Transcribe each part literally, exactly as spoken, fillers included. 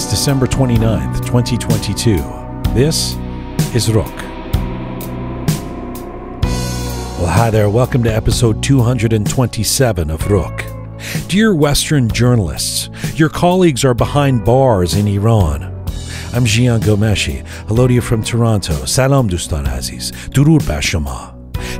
is December twenty-ninth, twenty twenty-two. This is Roqe. Well, hi there. Welcome to episode two hundred twenty-seven of Roqe. Dear Western journalists, your colleagues are behind bars in Iran. I'm Jian Ghomeshi. Hello to you from Toronto. Salam Dustan Aziz. Durur Bashama.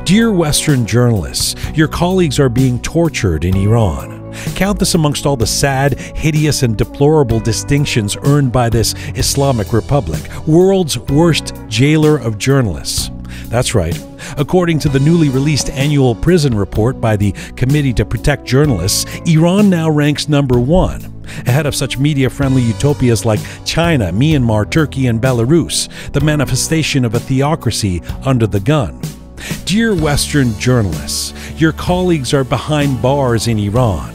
Dear Western journalists, your colleagues are being tortured in Iran. Count this amongst all the sad, hideous, and deplorable distinctions earned by this Islamic Republic, world's worst jailer of journalists. That's right. According to the newly released annual prison report by the Committee to Protect Journalists, Iran now ranks number one, ahead of such media-friendly utopias like China, Myanmar, Turkey, and Belarus, the manifestation of a theocracy under the gun. Dear Western journalists, your colleagues are behind bars in Iran.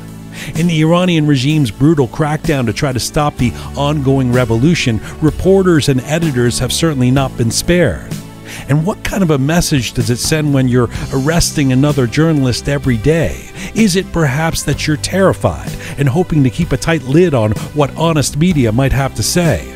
In the Iranian regime's brutal crackdown to try to stop the ongoing revolution, reporters and editors have certainly not been spared. And what kind of a message does it send when you're arresting another journalist every day? Is it perhaps that you're terrified and hoping to keep a tight lid on what honest media might have to say?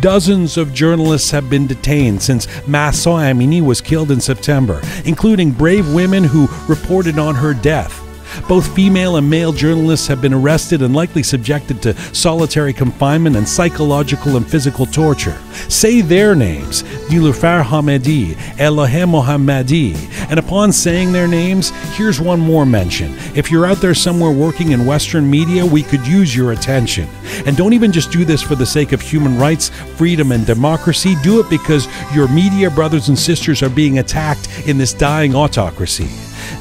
Dozens of journalists have been detained since Mahsa Amini was killed in September, including brave women who reported on her death. Both female and male journalists have been arrested and likely subjected to solitary confinement and psychological and physical torture. Say their names, Niloufar Hamedi, Elaheh Mohammadi, and upon saying their names, here's one more mention. If you're out there somewhere working in Western media, we could use your attention. And don't even just do this for the sake of human rights, freedom, and democracy. Do it because your media brothers and sisters are being attacked in this dying autocracy.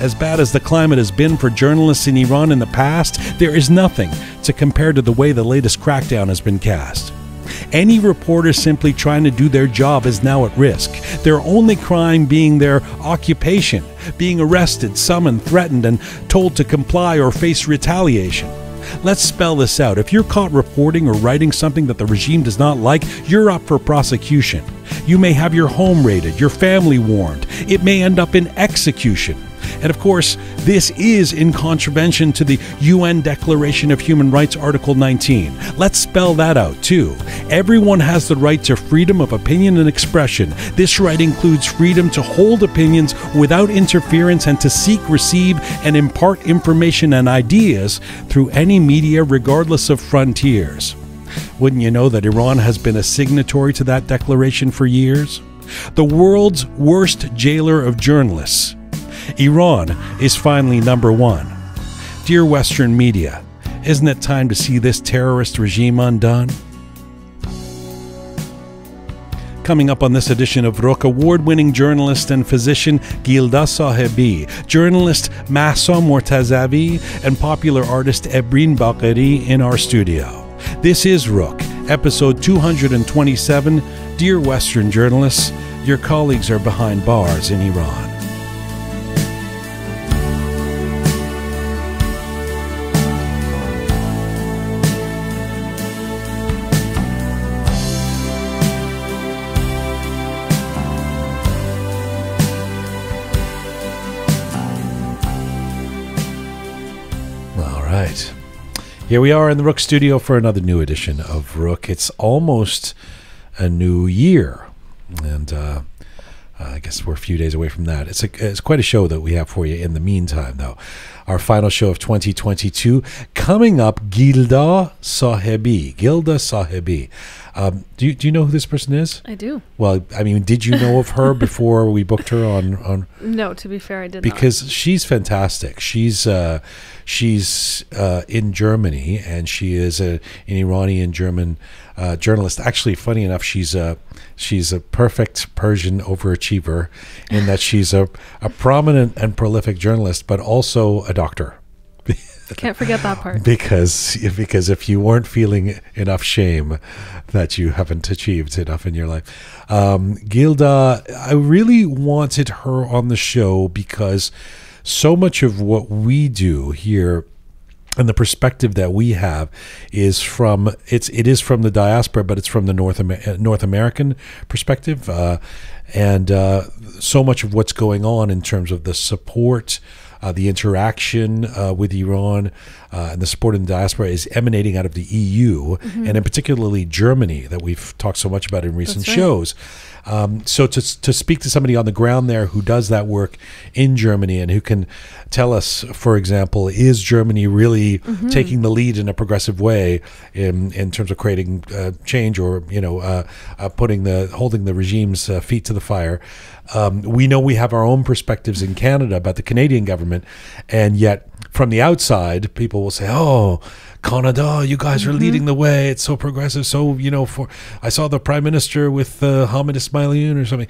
As bad as the climate has been for journalists in Iran in the past, there is nothing to compare to the way the latest crackdown has been cast. Any reporter simply trying to do their job is now at risk, their only crime being their occupation, being arrested, summoned, threatened, and told to comply or face retaliation. Let's spell this out. If you're caught reporting or writing something that the regime does not like, you're up for prosecution. You may have your home raided, your family warned. It may end up in execution. And of course, this is in contravention to the U N Declaration of Human Rights, Article nineteen. Let's spell that out too. Everyone has the right to freedom of opinion and expression. This right includes freedom to hold opinions without interference and to seek, receive, and impart information and ideas through any media, regardless of frontiers. Wouldn't you know that Iran has been a signatory to that declaration for years? The world's worst jailer of journalists. Iran is finally number one. Dear Western media, isn't it time to see this terrorist regime undone? Coming up on this edition of Roqe, award-winning journalist and physician Gilda Sahebi, journalist Mahsa Mortazavi, and popular artist Ebrin Bagheri in our studio. This is Roqe, episode two hundred twenty-seven. Dear Western journalists, your colleagues are behind bars in Iran. Here we are in the Roqe studio for another new edition of Roqe. It's almost a new year, and uh, I guess we're a few days away from that. It's, a, it's quite a show that we have for you in the meantime, though. Our final show of twenty twenty-two. Coming up, Gilda Sahebi. Gilda Sahebi. Um, do, you, do you know who this person is? I do. Well, I mean, did you know of her before we booked her on? on? No, to be fair, I did not. Because she's fantastic. She's... Uh, She's uh, in Germany, and she is a, an Iranian-German uh, journalist. Actually, funny enough, she's a, she's a perfect Persian overachiever in that she's a, a prominent and prolific journalist, but also a doctor. Can't forget that part. Because, because if you weren't feeling enough shame that you haven't achieved enough in your life. Um, Gilda, I really wanted her on the show because so much of what we do here and the perspective that we have is from it's it is from the diaspora, but it's from the North Amer North American perspective, uh, and uh, so much of what's going on in terms of the support, uh, the interaction uh, with Iran, uh, and the support in the diaspora is emanating out of the E U, mm-hmm. and in particularly Germany, that we've talked so much about in recent right. shows. Um, so to, to speak to somebody on the ground there who does that work in Germany and who can tell us, for example, is Germany really mm-hmm. taking the lead in a progressive way in, in terms of creating uh, change, or, you know, uh, uh, putting the, holding the regime's uh, feet to the fire. Um, we know we have our own perspectives in Canada about the Canadian government, and yet from the outside, people will say, oh, Canada, you guys are mm-hmm. leading the way. It's so progressive. So, you know, for I saw the prime minister with uh, Hamed Esmaeilion or something.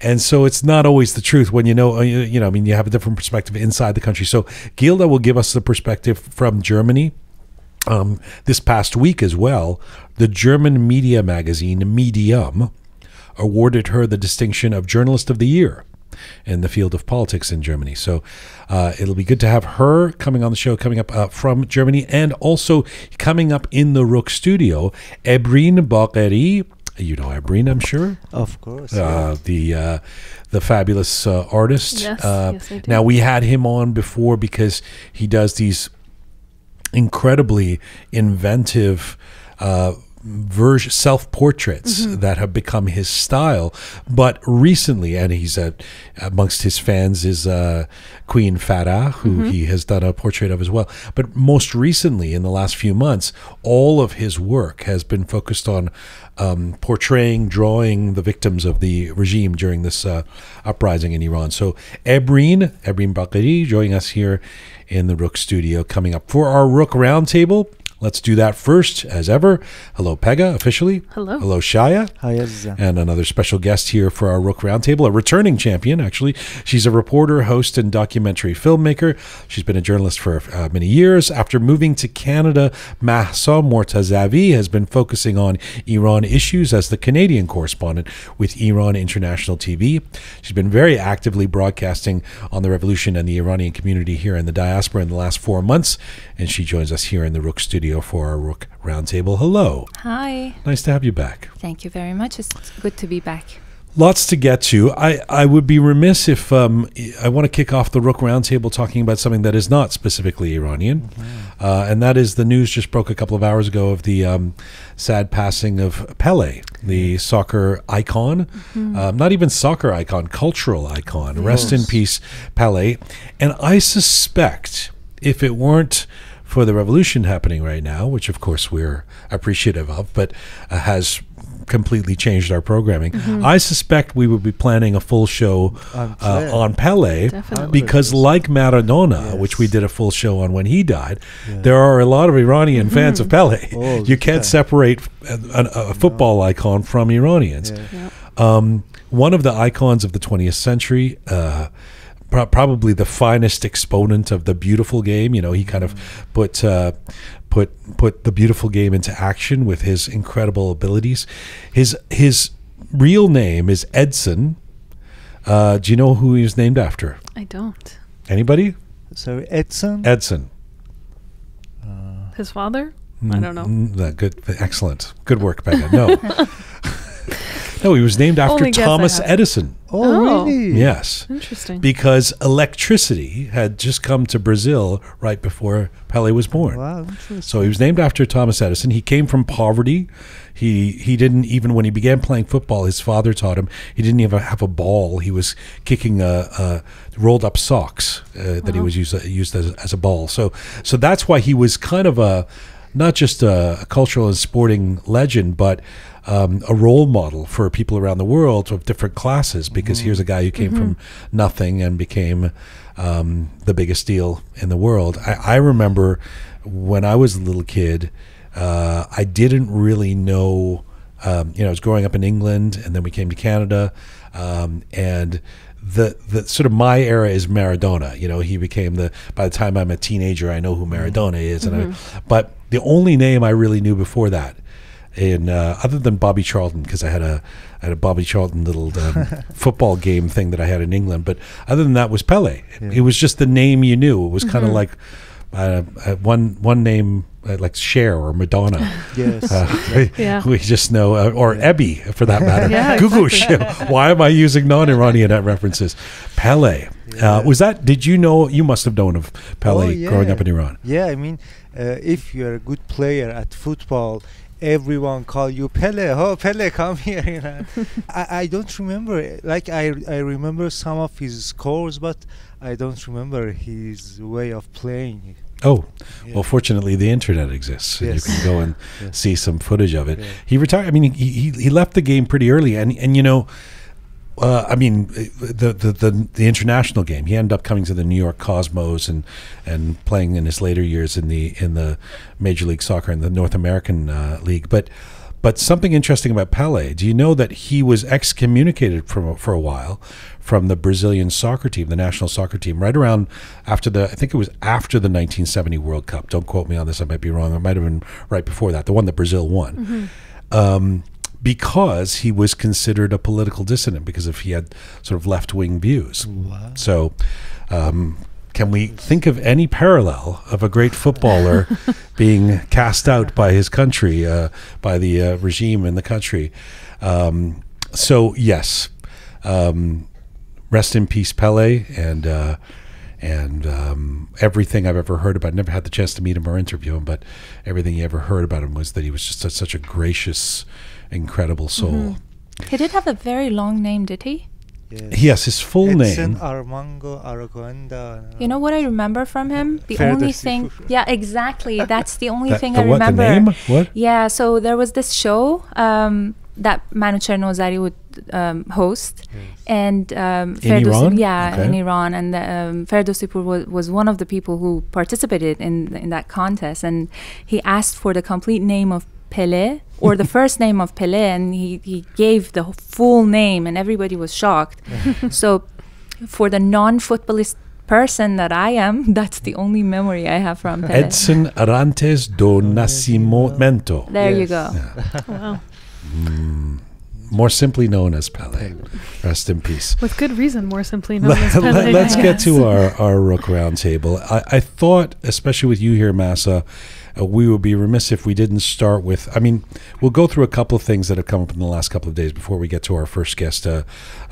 And so it's not always the truth when you know, you, you know, I mean, you have a different perspective inside the country. So Gilda will give us the perspective from Germany. Um, this past week as well, the German media magazine Medium awarded her the distinction of Journalist of the Year in the field of politics in Germany. So uh, it'll be good to have her coming on the show, coming up uh, from Germany, and also coming up in the Roqe studio, Ebrin Bagheri. You know Ebrin, I'm sure. Of course. Uh, yeah. The uh, the fabulous uh, artist. Yes, uh, yes, I do. Now, we had him on before because he does these incredibly inventive uh version self-portraits mm-hmm. that have become his style, but recently, and he's uh, amongst his fans is uh Queen Farah, who mm-hmm. he has done a portrait of as well, but most recently in the last few months all of his work has been focused on um portraying, drawing the victims of the regime during this uh uprising in Iran. So Ebrin Ebrin Bagheri joining us here in the Roqe studio coming up for our Roqe roundtable. Let's do that first, as ever. Hello, Pega, officially. Hello. Hello, Shaya. Hi, Azza. And another special guest here for our Roqe Roundtable, a returning champion, actually. She's a reporter, host, and documentary filmmaker. She's been a journalist for uh, many years. After moving to Canada, Mahsa Mortazavi has been focusing on Iran issues as the Canadian correspondent with Iran International T V. She's been very actively broadcasting on the revolution and the Iranian community here in the diaspora in the last four months, and she joins us here in the Roqe studio for our Roqe Roundtable. Hello. Hi. Nice to have you back. Thank you very much. It's good to be back. Lots to get to. I, I would be remiss if um, I want to kick off the Roqe Roundtable talking about something that is not specifically Iranian, mm-hmm. uh, and that is the news just broke a couple of hours ago of the um, sad passing of Pelé, the soccer icon, mm-hmm. um, not even soccer icon, cultural icon. Yes. Rest in peace, Pelé. And I suspect if it weren't for the revolution happening right now, which of course we're appreciative of, but uh, has completely changed our programming, mm-hmm. I suspect we would be planning a full show uh, on Pelé. Definitely. Because like Maradona, yes. which we did a full show on when he died, yeah. there are a lot of Iranian mm-hmm. fans of Pelé. Oh, you can't yeah. separate a, a, a football no. icon from Iranians. Yeah. Yeah. Um, one of the icons of the twentieth century, uh, probably the finest exponent of the beautiful game. You know, he kind of put uh, put put the beautiful game into action with his incredible abilities. His his real name is Edson. Uh, do you know who he was named after? I don't. Anybody? So Edson. Edson. Uh, his father? I don't know. Good, excellent, good work, Becca. No. No, he was named after Thomas Edison. Oh, really? Yes. Interesting. Because electricity had just come to Brazil right before Pelé was born. Wow, interesting. So he was named after Thomas Edison. He came from poverty. He he didn't even, when he began playing football, his father taught him, he didn't even have a ball. He was kicking a, a rolled up socks uh, wow. that he was used, used as, as a ball. So, so that's why he was kind of a, not just a, a cultural and sporting legend, but Um, a role model for people around the world of different classes, because mm-hmm. here's a guy who came mm-hmm. from nothing and became um, the biggest deal in the world. I, I remember when I was a little kid, uh, I didn't really know, um, you know, I was growing up in England and then we came to Canada, um, and the the sort of my era is Maradona. You know, he became the, by the time I'm a teenager, I know who Maradona is. Mm-hmm. and I, But the only name I really knew before that, in uh, other than Bobby Charlton, because I had a I had a Bobby Charlton little um, football game thing that I had in England, but other than that was Pelé. Yeah. It was just the name you knew. It was mm-hmm. kind of like uh, one one name uh, like Cher or Madonna. Yes. Uh, exactly. yeah. We just know, uh, or yeah. Ebi for that matter. yeah, Gugush. Exactly. Why am I using non-Iranian references? Pelé. Yeah. Uh, was that? Did you know? You must have known of Pelé oh, yeah. growing up in Iran. Yeah, I mean, uh, if you're a good player at football, everyone call you Pelé. Oh, Pelé, come here. You know? I, I don't remember. Like I, I remember some of his scores, but I don't remember his way of playing. Oh, yeah. Well, fortunately, the internet exists. Yes. And you can go and yeah. see some footage of it. Yeah. He retired. I mean, he, he he left the game pretty early, and and you know. Uh, I mean, the, the the the international game. He ended up coming to the New York Cosmos and and playing in his later years in the in the Major League Soccer and the North American uh, League. But but something interesting about Pelé. Do you know that he was excommunicated from for a while from the Brazilian soccer team, the national soccer team, right around after the I think it was after the nineteen seventy World Cup. Don't quote me on this. I might be wrong. It might have been right before that. The one that Brazil won. Mm-hmm. Um, because he was considered a political dissident because if he had sort of left-wing views. Wow. So um, can we think of any parallel of a great footballer being cast out by his country, uh, by the uh, regime in the country? Um, so yes, um, rest in peace, Pelé, and uh, and um, everything I've ever heard about, never had the chance to meet him or interview him, but everything you ever heard about him was that he was just a, such a gracious, incredible soul. Mm-hmm. He did have a very long name, did he? Yes, yes his full Edson name. Armango Aragonda. You know what I remember from him? The Fair only thing. Yeah, exactly. That's the only that, thing the I what, remember. The name? What? Yeah, so there was this show um, that Manucher Nozari would um, host. Yes. And um, in Ferdowsi, Iran? Yeah, okay. in Iran. And the, um, Ferdowsipur was, was one of the people who participated in, in that contest. And he asked for the complete name of Pelé or the first name of Pelé, and he, he gave the full name and everybody was shocked. So for the non-footballist person that I am, that's the only memory I have from Pelé. Edson Arantes do Nascimento. There yes. you go. Yeah. Wow. Mm. More simply known as Pelé. Rest in peace. With good reason, more simply known as Pelé. Let's I get guess. to our, our Rook Roundtable. I, I thought, especially with you here, Mahsa, Uh, we would be remiss if we didn't start with, I mean, we'll go through a couple of things that have come up in the last couple of days before we get to our first guest, uh,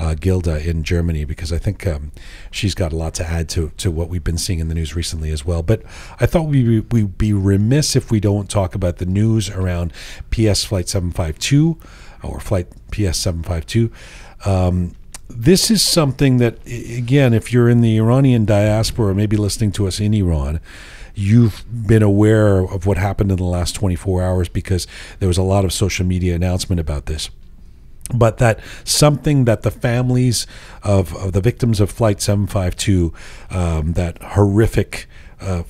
uh, Gilda in Germany, because I think um, she's got a lot to add to, to what we've been seeing in the news recently as well. But I thought we'd be, we'd be remiss if we don't talk about the news around P S Flight seven five two or Flight P S seven five two. Um, this is something that, again, if you're in the Iranian diaspora or maybe listening to us in Iran, you've been aware of what happened in the last twenty-four hours because there was a lot of social media announcement about this. But that something that the families of, of the victims of Flight seven five two, um, that horrific uh,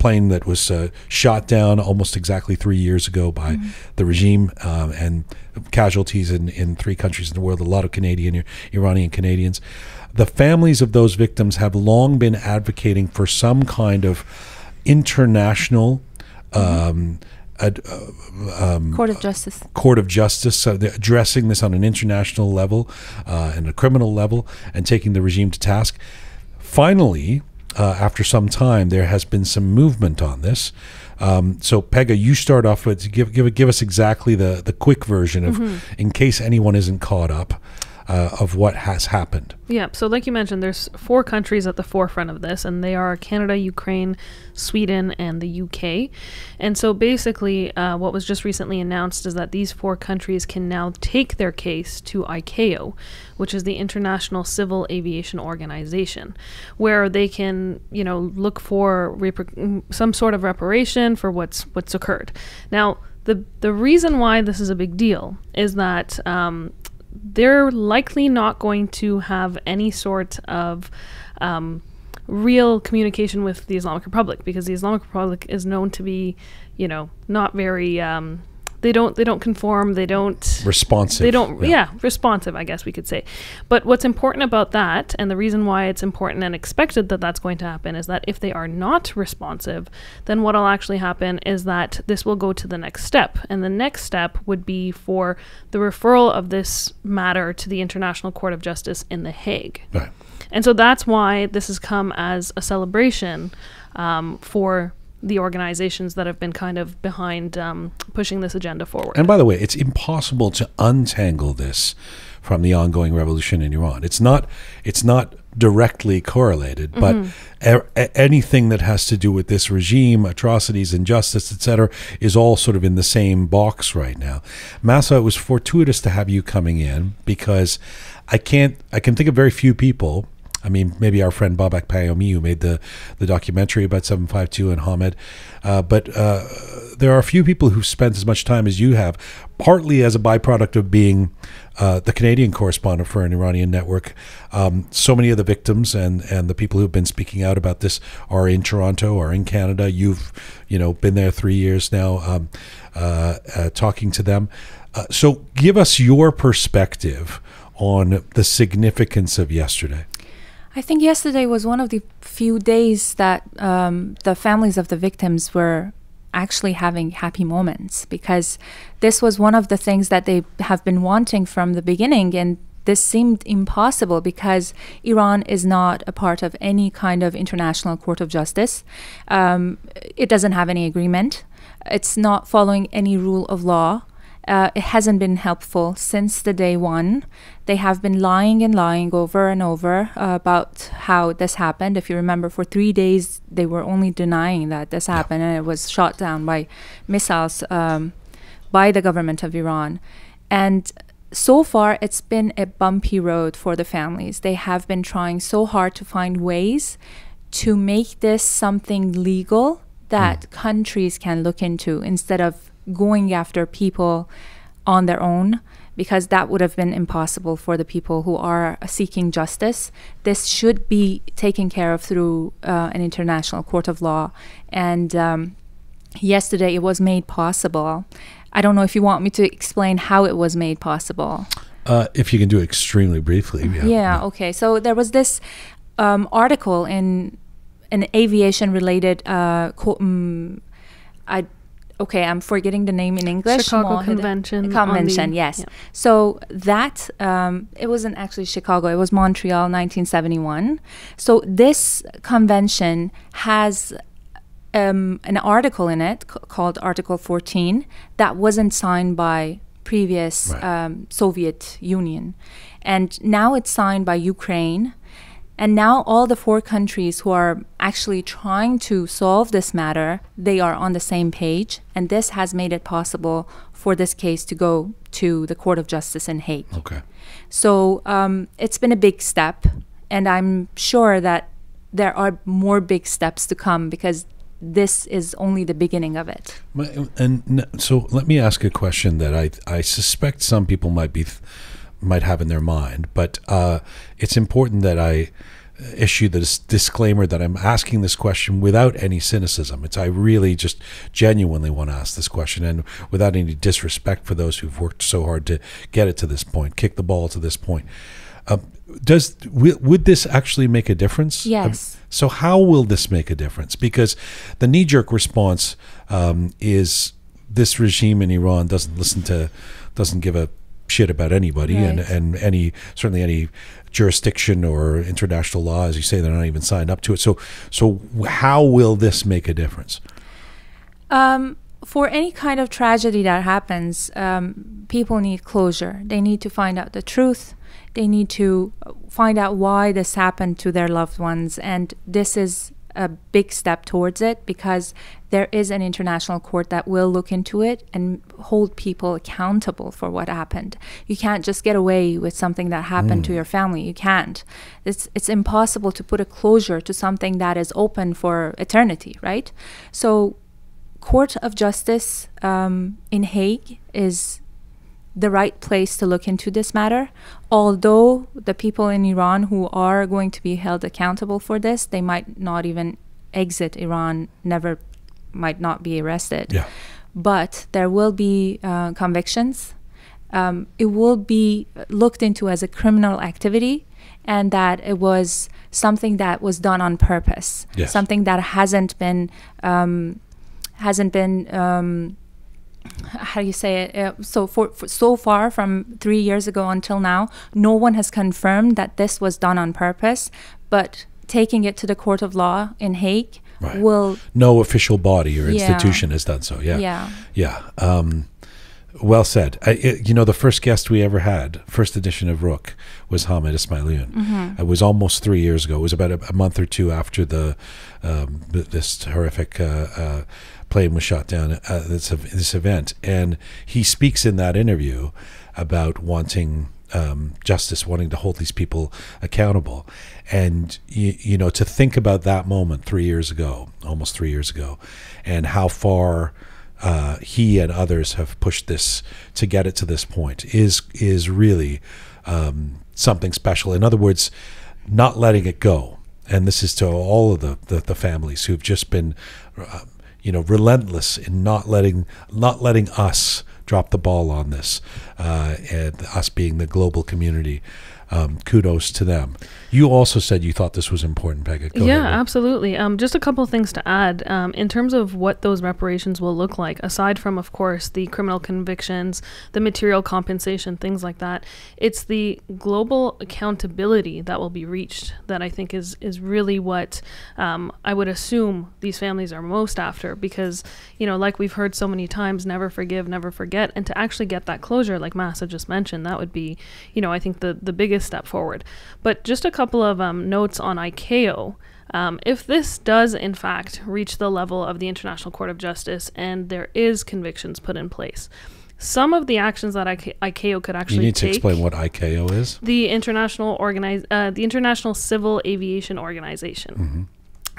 plane that was uh, shot down almost exactly three years ago by mm-hmm. the regime um, and casualties in, in three countries in the world, a lot of Canadian, Iranian Canadians. The families of those victims have long been advocating for some kind of international um, ad, uh, um, court of justice. Court of justice, so they're addressing this on an international level uh, and a criminal level, and taking the regime to task. Finally, uh, after some time, there has been some movement on this. Um, so, Pega, you start off with give give give us exactly the the quick version of, mm-hmm. in case anyone isn't caught up. Uh, of what has happened. Yeah, so like you mentioned, there's four countries at the forefront of this, and they are Canada, Ukraine, Sweden, and the U K. And so basically, uh, what was just recently announced is that these four countries can now take their case to I C A O, which is the International Civil Aviation Organization, where they can, you know, look for reper some sort of reparation for what's what's occurred. Now, the the reason why this is a big deal is that. Um, They're likely not going to have any sort of um, real communication with the Islamic Republic, because the Islamic Republic is known to be, you know, not very. Um, they don't. They don't conform. They don't responsive. They don't. Yeah. yeah, responsive. I guess we could say. But what's important about that, and the reason why it's important and expected that that's going to happen, is that if they are not responsive, then what'll actually happen is that this will go to the next step, and the next step would be for the referral of this matter to the International Court of Justice in The Hague. Right. And so that's why this has come as a celebration um, for the organizations that have been kind of behind um, pushing this agenda forward. And by the way, it's impossible to untangle this from the ongoing revolution in Iran. It's not, it's not directly correlated, but mm-hmm. a anything that has to do with this regime, atrocities, injustice, et cetera, is all sort of in the same box right now. Mahsa, it was fortuitous to have you coming in because I can't, I can think of very few people. I mean, maybe our friend Babak Payomi, who made the, the documentary about seven five two and Hamed. Uh, but uh, there are few people who've spent as much time as you have, partly as a byproduct of being uh, the Canadian correspondent for an Iranian network. Um, so many of the victims and, and the people who've been speaking out about this are in Toronto or in Canada. You've, you know, been there three years now um, uh, uh, talking to them. Uh, so give us your perspective on the significance of yesterday. I think yesterday was one of the few days that um, the families of the victims were actually having happy moments, because this was one of the things that they have been wanting from the beginning, and this seemed impossible because Iran is not a part of any kind of international court of justice. Um, it doesn't have any agreement. It's not following any rule of law. Uh, it hasn't been helpful since the day one. They have been lying and lying over and over uh, about how this happened. If you remember, for three days, they were only denying that this happened, and it was shot down by missiles um, by the government of Iran. And so far, it's been a bumpy road for the families. They have been trying so hard to find ways to make this something legal that mm. countries can look into, instead of going after people on their own, because that would have been impossible for the people who are seeking justice. This should be taken care of through uh, an international court of law. And um, yesterday it was made possible. I don't know if you want me to explain how it was made possible. Uh, if you can do it extremely briefly. Yeah, yeah, okay. So there was this um, article in an aviation-related uh, um, I. Okay, I'm forgetting the name in English. Chicago Mohed Convention. Convention, the, yes. Yeah. So that, um, it wasn't actually Chicago, it was Montreal, nineteen seventy-one. So this convention has um, an article in it called Article fourteen that wasn't signed by previous right. um, Soviet Union. And now it's signed by Ukraine. And now all the four countries who are actually trying to solve this matter, they are on the same page. And this has made it possible for this case to go to the Court of Justice in Hague. Okay. So um, it's been a big step. And I'm sure that there are more big steps to come, because this is only the beginning of it. And so let me ask a question that I, I suspect some people might be... Th might have in their mind, but uh, it's important that I issue this disclaimer that I'm asking this question without any cynicism. It's I really just genuinely want to ask this question, and without any disrespect for those who've worked so hard to get it to this point, kick the ball to this point. Uh, does w would this actually make a difference? Yes. Um, so how will this make a difference? Because the knee-jerk response um, is this regime in Iran doesn't listen to, doesn't give a shit about anybody, right. and, and any certainly any jurisdiction or international law, as you say, they're not even signed up to it. So so how will this make a difference? Um, for any kind of tragedy that happens, um, people need closure. They need to find out the truth. They need to find out why this happened to their loved ones. And this is a big step towards it, because there is an international court that will look into it and hold people accountable for what happened. You can't just get away with something that happened mm. to your family. You can't. It's, it's impossible to put a closure to something that is open for eternity, right? So Court of Justice um, in Hague is the right place to look into this matter. Although the people in Iran who are going to be held accountable for this, they might not even exit Iran, never might not be arrested. Yeah. But there will be uh, convictions. Um, it will be looked into as a criminal activity, and that it was something that was done on purpose, yes. something that hasn't been, um, hasn't been, um, how do you say it? Uh, so for, for so far from three years ago until now, no one has confirmed that this was done on purpose. But taking it to the court of law in Hague right. will... No official body or institution yeah. has done so. Yeah. Yeah. Yeah. Um, well said. I, it, you know, the first guest we ever had, first edition of Roqe, was Hamed Esmaeilion. Mm-hmm. It was almost three years ago. It was about a, a month or two after the um, this horrific... Uh, uh, plane was shot down at uh, this, uh, this event, and he speaks in that interview about wanting um, justice, wanting to hold these people accountable. And you, you know, to think about that moment three years ago, almost three years ago, and how far uh, he and others have pushed this to get it to this point is is really um, something special. In other words, not letting it go. And this is to all of the the, the families who've just been. Uh, you know, relentless in not letting not letting us drop the ball on this, uh, and us being the global community. Um, kudos to them. You also said you thought this was important, Peggy. Go yeah, ahead. Absolutely. Um, just a couple of things to add. Um, in terms of what those reparations will look like, aside from, of course, the criminal convictions, the material compensation, things like that, it's the global accountability that will be reached that I think is, is really what um, I would assume these families are most after, because, you know, like we've heard so many times, never forgive, never forget, and to actually get that closure, like Mahsa just mentioned, that would be, you know, I think the, the biggest step forward. But just a couple of um, notes on I C A O. Um, if this does in fact reach the level of the International Court of Justice and there is convictions put in place, some of the actions that I C A O could actually take. You need to take, explain what I C A O is. The International Organize, uh, the International Civil Aviation Organization. Mm-hmm.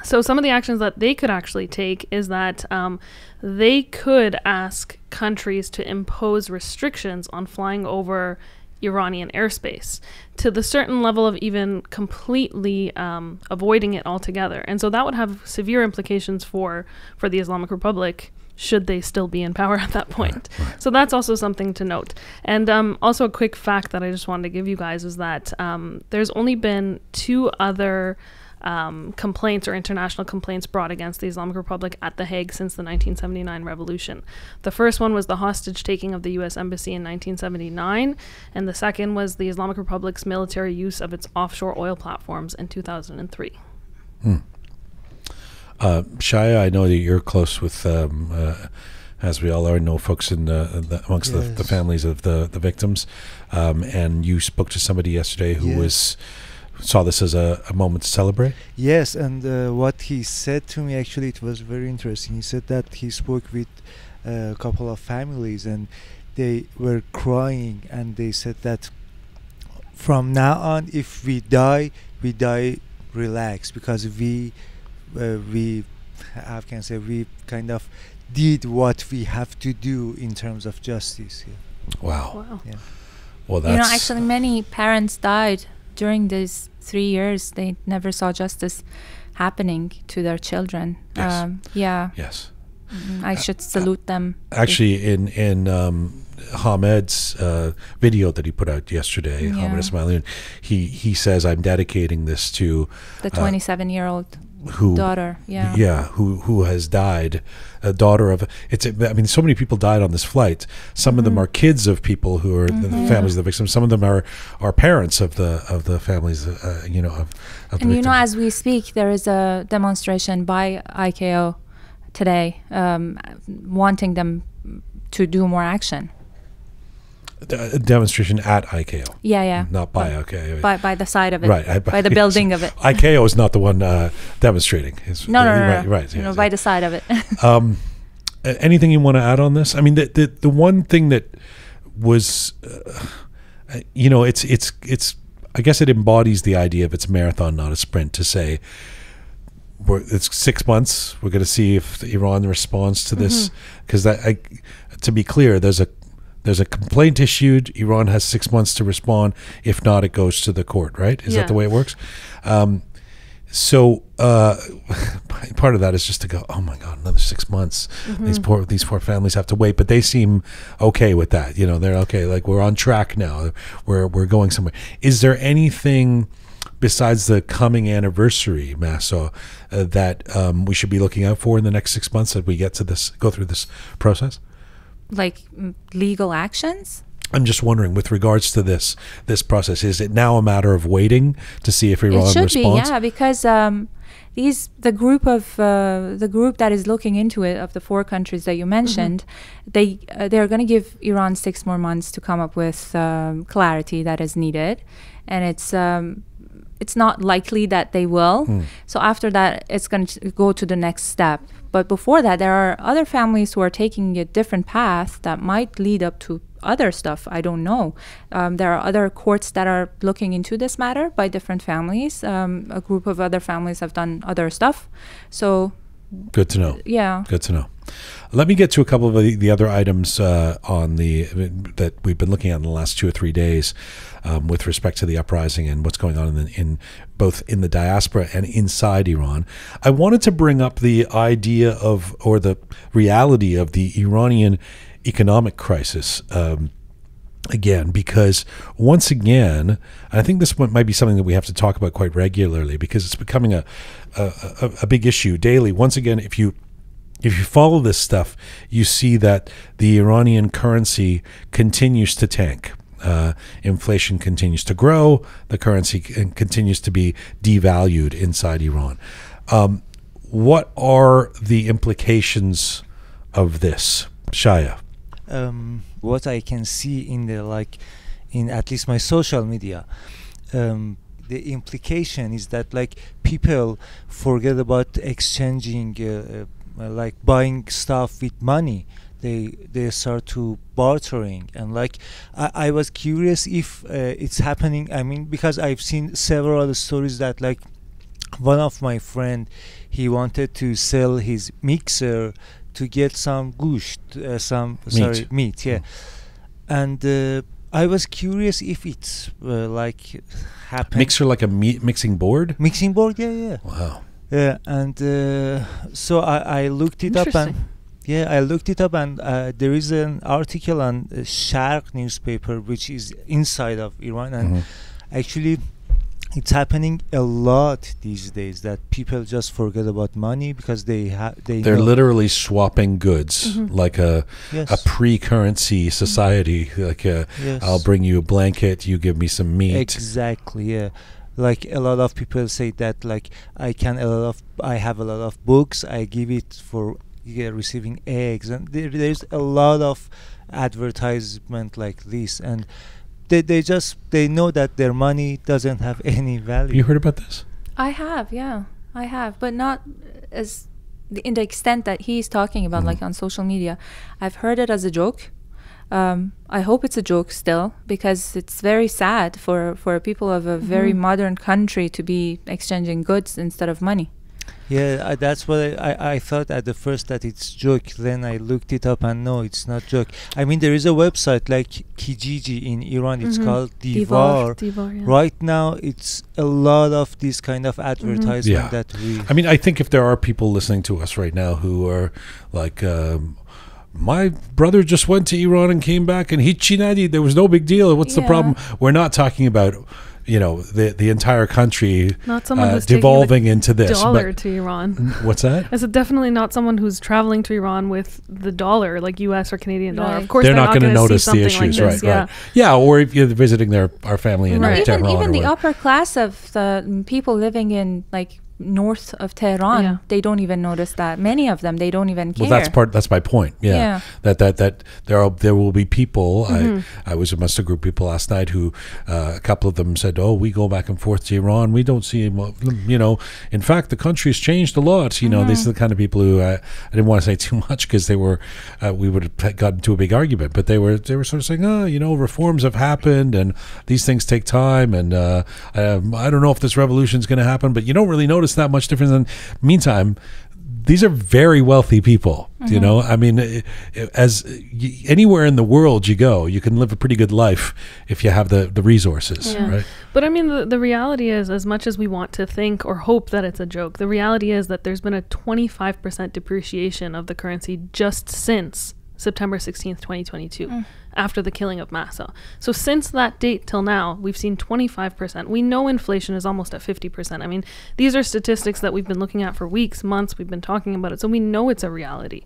So some of the actions that they could actually take is that um, they could ask countries to impose restrictions on flying over Iranian airspace to the certain level of even completely um, avoiding it altogether. And so that would have severe implications for, for the Islamic Republic should they still be in power at that point. Right, right. So that's also something to note. And um, also a quick fact that I just wanted to give you guys is that um, there's only been two other Um, complaints or international complaints brought against the Islamic Republic at The Hague since the nineteen seventy-nine revolution. The first one was the hostage taking of the U S Embassy in nineteen seventy-nine, and the second was the Islamic Republic's military use of its offshore oil platforms in two thousand three. Hmm. Uh, Shia, I know that you're close with, um, uh, as we all are, know folks in uh, the, amongst yes. the, the families of the, the victims, um, and you spoke to somebody yesterday who yes. was... saw this as a, a moment to celebrate? Yes, and uh, what he said to me, actually, it was very interesting. He said that he spoke with uh, a couple of families and they were crying, and they said that from now on, if we die, we die relaxed, because we, uh, we, I can say, we kind of did what we have to do in terms of justice. Yeah. Wow. Wow. Yeah. Well, that's... You know, actually, many parents died during these three years, they never saw justice happening to their children. Yes. Um, yeah. Yes. Mm-hmm. I should salute uh, them. Actually, in in um, Hamed's uh, video that he put out yesterday, yeah. Hamed Esmaeilion, he he says, "I'm dedicating this to the twenty-seven-year-old uh, who daughter, yeah, yeah, who who has died, a daughter of it's. I mean, so many people died on this flight. Some mm-hmm. of them are kids of people who are mm-hmm. the families yeah. of the victims. Some of them are are parents of the of the families, uh, you know, of, of the and victims. You know, as we speak, there is a demonstration by I C A O today, um, wanting them to do more action. A demonstration at I C A O. Yeah, yeah. Not by but I C A O. By, by the side of it. Right. I, by, by the building of it. I C A O is not the one uh, demonstrating. It's, no, no, no, right. No. Right, yeah, no, by yeah. the side of it. um, anything you want to add on this? I mean, the the, the one thing that was, uh, you know, it's it's it's. I guess it embodies the idea of it's a marathon, not a sprint, to say, We're, it's six months. We're going to see if Iran responds to this, because mm-hmm. that, I, to be clear, there's a there's a complaint issued. Iran has six months to respond. If not, it goes to the court. Right? Is yeah. that the way it works? Um, so uh, part of that is just to go, oh my God, another six months. Mm-hmm. These poor these poor families have to wait, but they seem okay with that. You know, they're okay. Like, we're on track now. We're we're going somewhere. Is there anything besides the coming anniversary, Mahsa, uh, that um, we should be looking out for in the next six months as we get to this, go through this process? Like legal actions? I'm just wondering, with regards to this this process, is it now a matter of waiting to see if Iran responds? It should responds? be, yeah, because um, these the group of uh, the group that is looking into it, of the four countries that you mentioned, mm-hmm. they uh, they are going to give Iran six more months to come up with um, clarity that is needed, and it's um, it's not likely that they will. Mm. So after that, it's going to go to the next step. But before that, there are other families who are taking a different path that might lead up to other stuff. I don't know. Um, there are other courts that are looking into this matter by different families. Um, a group of other families have done other stuff. So good to know. Yeah. Good to know. Let me get to a couple of the, the other items uh, on the that we've been looking at in the last two or three days um, with respect to the uprising and what's going on in, the, in both in the diaspora and inside Iran. I wanted to bring up the idea of, or the reality of, the Iranian economic crisis um, again, because once again, and I think this might be something that we have to talk about quite regularly because it's becoming a, a, a big issue daily. Once again, if you If you follow this stuff, you see that the Iranian currency continues to tank. Uh, inflation continues to grow. The currency continues to be devalued inside Iran. Um, what are the implications of this, Shaya? Um, what I can see in the, like, in at least my social media, um, the implication is that, like, people forget about exchanging uh, like buying stuff with money. They they start to bartering, and like I, I was curious if uh, it's happening. I mean, because I've seen several stories that, like, one of my friend, he wanted to sell his mixer to get some gush, uh, some meat. sorry meat, yeah, mm. and. Uh, I was curious if it's uh, like happened. Mixer, like a mi mixing board. Mixing board, yeah, yeah. Wow. Yeah, and uh, so I, I looked it up, and yeah, I looked it up, and uh, there is an article on uh, Sharq newspaper, which is inside of Iran, and mm-hmm. actually, it's happening a lot these days that people just forget about money because they ha they they're know. literally swapping goods, mm-hmm. like a yes. a pre-currency society. Mm-hmm. Like a, yes. I'll bring you a blanket, you give me some meat. Exactly, yeah. Like a lot of people say that, like, I can a lot of I have a lot of books, I give it for yeah, receiving eggs, and there, there's a lot of advertisement like this, and they they just they know that their money doesn't have any value. You heard about this? I have, yeah, I have, but not as the, in the extent that he's talking about, mm-hmm. like on social media. I've heard it as a joke. Um, I hope it's a joke still, because it's very sad for, for people of a mm-hmm. very modern country to be exchanging goods instead of money. Yeah, I, that's what I, I, I thought at the first, that it's joke. Then I looked it up, and no, it's not joke. I mean, there is a website like Kijiji in Iran. It's mm-hmm. called Divar. Divar, Divar yeah. Right now, it's a lot of this kind of advertisement mm-hmm. yeah. that we... I mean, I think if there are people listening to us right now who are like... Um, my brother just went to Iran and came back, and he chinadi, there was no big deal. What's yeah. the problem? We're not talking about, you know, the the entire country not someone uh, who's devolving the into this dollar to Iran. What's that? It's definitely not someone who's traveling to Iran with the dollar, like U S or Canadian dollar. Right. Of course, they're, they're not, not going to notice the issues, like this, right? Yeah. Right. Yeah, or if you're visiting their our family in right. Tehran, even, even the upper class of the people living in, like, north of Tehran, yeah. they don't even notice that. Many of them, they don't even care. Well, that's part. That's my point. Yeah, yeah. that that that there are there will be people. Mm-hmm. I I was amongst a group of people last night who uh, a couple of them said, "Oh, we go back and forth to Iran. We don't see, you know. In fact, the country's changed a lot. You know, mm-hmm. these are the kind of people who uh, I didn't want to say too much because they were uh, we would have gotten into a big argument, but they were they were sort of saying, oh, you know, reforms have happened and these things take time, and uh, I, I don't know if this revolution's going to happen, but you don't really notice. It's not much difference. In the meantime, these are very wealthy people. Mm-hmm. You know, I mean, as anywhere in the world you go, you can live a pretty good life if you have the the resources, yeah. right? But I mean, the, the reality is, as much as we want to think or hope that it's a joke, the reality is that there's been a twenty-five percent depreciation of the currency just since September sixteenth, twenty twenty-two, mm. after the killing of Mahsa. So since that date till now, we've seen twenty-five percent. We know inflation is almost at fifty percent. I mean, these are statistics that we've been looking at for weeks, months. We've been talking about it. So we know it's a reality.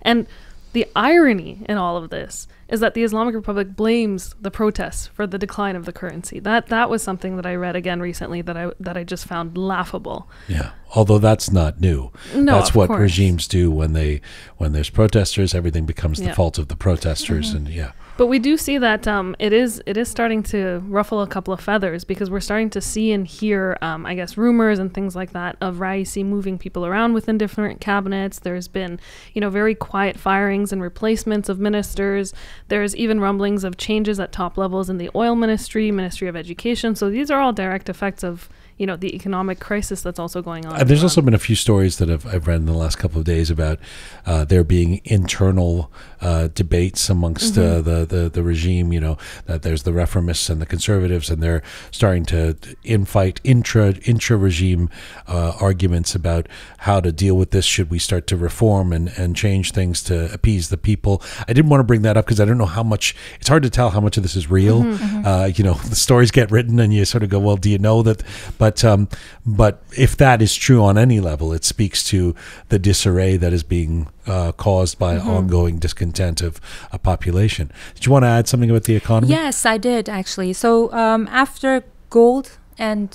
And The irony in all of this is that the Islamic Republic blames the protests for the decline of the currency. That that was something that I read again recently that I that I just found laughable. Yeah, although that's not new. No, that's what regimes do when they when there's protesters, everything becomes the yeah. fault of the protesters, mm-hmm. and yeah. But we do see that um, it is it is starting to ruffle a couple of feathers, because we're starting to see and hear, um, I guess, rumors and things like that of Raisi moving people around within different cabinets. There's been, you know, very quiet firings and replacements of ministers. There's even rumblings of changes at top levels in the oil ministry, Ministry of Education. So these are all direct effects of, you know, the economic crisis that's also going on. Uh, there's also been a few stories that I've, I've read in the last couple of days about uh, there being internal uh, debates amongst mm-hmm. uh, the, the, the regime, you know, that there's the reformists and the conservatives, and they're starting to infight intra, intra-regime uh, arguments about how to deal with this. Should we start to reform and, and change things to appease the people? I didn't want to bring that up because I don't know how much, it's hard to tell how much of this is real. Mm-hmm. uh, you know, the stories get written and you sort of go, well, do you know that? But But um, but if that is true on any level, it speaks to the disarray that is being uh, caused by mm-hmm. ongoing discontent of a population. Did you want to add something about the economy? Yes, I did actually. So um, after gold and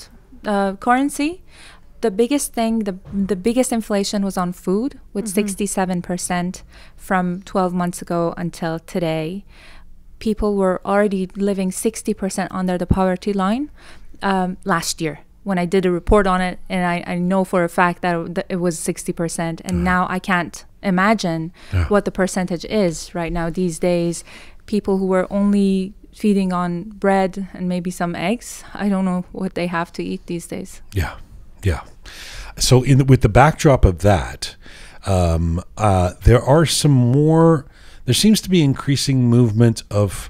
uh, currency, the biggest thing, the the biggest inflation was on food, with sixty-seven percent mm-hmm. from twelve months ago until today. People were already living sixty percent under the poverty line um, last year, when I did a report on it, and I, I know for a fact that it was sixty percent, and uh, now I can't imagine uh, what the percentage is right now these days. People who were only feeding on bread and maybe some eggs, I don't know what they have to eat these days. Yeah, yeah. So in the, with the backdrop of that, um, uh, there are some more, there seems to be increasing movement of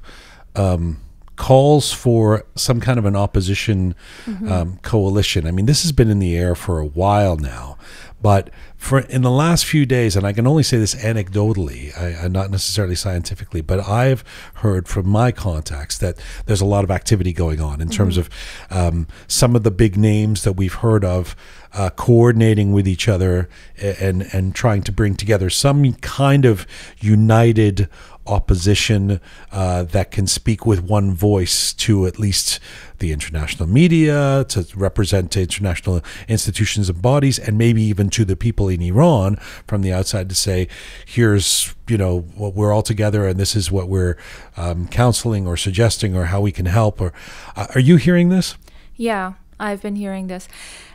um, calls for some kind of an opposition mm-hmm. um, coalition. I mean, this has been in the air for a while now, but for in the last few days, and I can only say this anecdotally, I, I'm not necessarily scientifically, but I've heard from my contacts that there's a lot of activity going on in mm-hmm. terms of um, some of the big names that we've heard of uh, coordinating with each other and, and trying to bring together some kind of united opposition uh, that can speak with one voice to at least the international media, to represent international institutions and bodies, and maybe even to the people in Iran from the outside to say, here's, you know, what we're all together and this is what we're um, counseling or suggesting or how we can help. Or uh, are you hearing this? Yeah, I've been hearing this.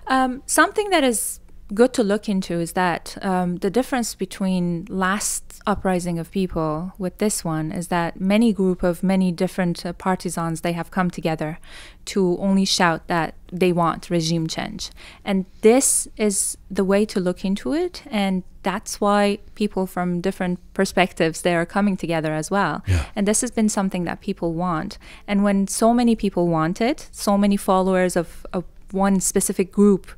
Um, something that is good to look into is that um, the difference between last uprising of people with this one is that many group of many different uh, partisans, they have come together to only shout that they want regime change. And this is the way to look into it. And that's why people from different perspectives, they are coming together as well. Yeah. And this has been something that people want. And when so many people want it, so many followers of, of one specific group,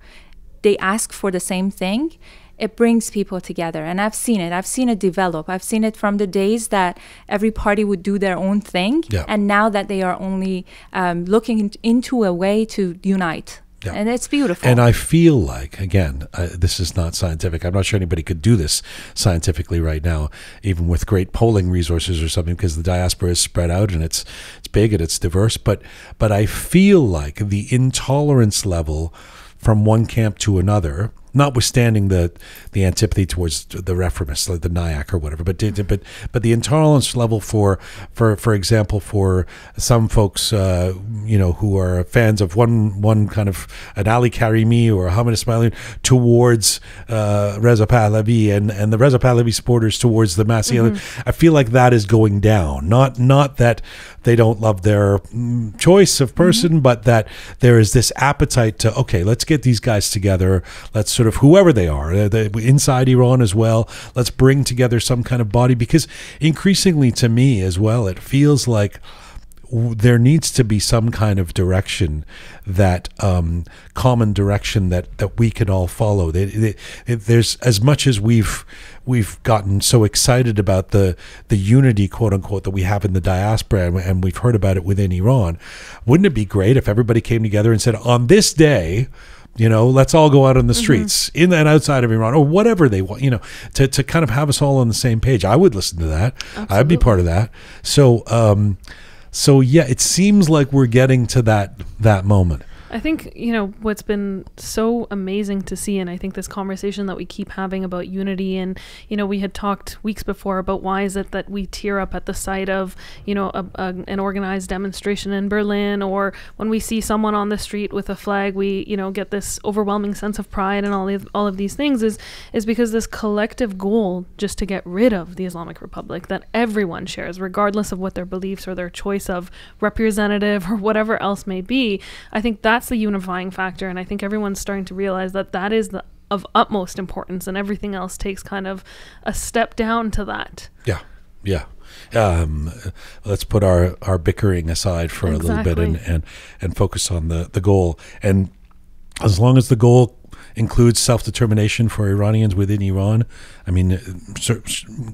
they ask for the same thing, it brings people together. And I've seen it. I've seen it develop. I've seen it from the days that every party would do their own thing. Yeah. And now that they are only um, looking into a way to unite. Yeah. And it's beautiful. And I feel like, again, uh, this is not scientific. I'm not sure anybody could do this scientifically right now, even with great polling resources or something, because the diaspora is spread out and it's it's big and it's diverse. But but I feel like the intolerance level from one camp to another, notwithstanding the the antipathy towards the reformists, like the N I A C or whatever, but but but the intolerance level for for for example for some folks, uh, you know, who are fans of one one kind of an Ali Karimi or Hamed Esmaeilion towards uh, Reza Pahlavi and and the Reza Pahlavi supporters towards the Masih Alinejad, mm-hmm. I feel like that is going down. Not not that they don't love their choice of person, mm-hmm. but that there is this appetite to, okay, let's get these guys together. Let's sort of, whoever they are, they, inside Iran as well, let's bring together some kind of body, because increasingly to me as well, it feels like there needs to be some kind of direction, that um, common direction that, that we can all follow. They, they, it, there's, as much as we've we've gotten so excited about the the unity, quote unquote, that we have in the diaspora, and, and we've heard about it within Iran, wouldn't it be great if everybody came together and said, on this day, You know, let's all go out on the streets, mm-hmm. in and outside of Iran, or whatever they want, you know, to, to kind of have us all on the same page. I would listen to that. Absolutely. I'd be part of that. So, um, so yeah, it seems like we're getting to that, that moment. I think, you know, what's been so amazing to see, and I think this conversation that we keep having about unity, and, you know, we had talked weeks before about why is it that we tear up at the sight of, you know, a, a, an organized demonstration in Berlin, or when we see someone on the street with a flag, we, you know, get this overwhelming sense of pride, and all of, all of these things is, is because this collective goal just to get rid of the Islamic Republic that everyone shares, regardless of what their beliefs or their choice of representative or whatever else may be. I think that that's the unifying factor, and I think everyone's starting to realize that that is the, of utmost importance, and everything else takes kind of a step down to that. Yeah, yeah. Um, let's put our, our bickering aside for exactly. a little bit, and, and, and focus on the, the goal. And as long as the goal includes self-determination for Iranians within Iran, I mean,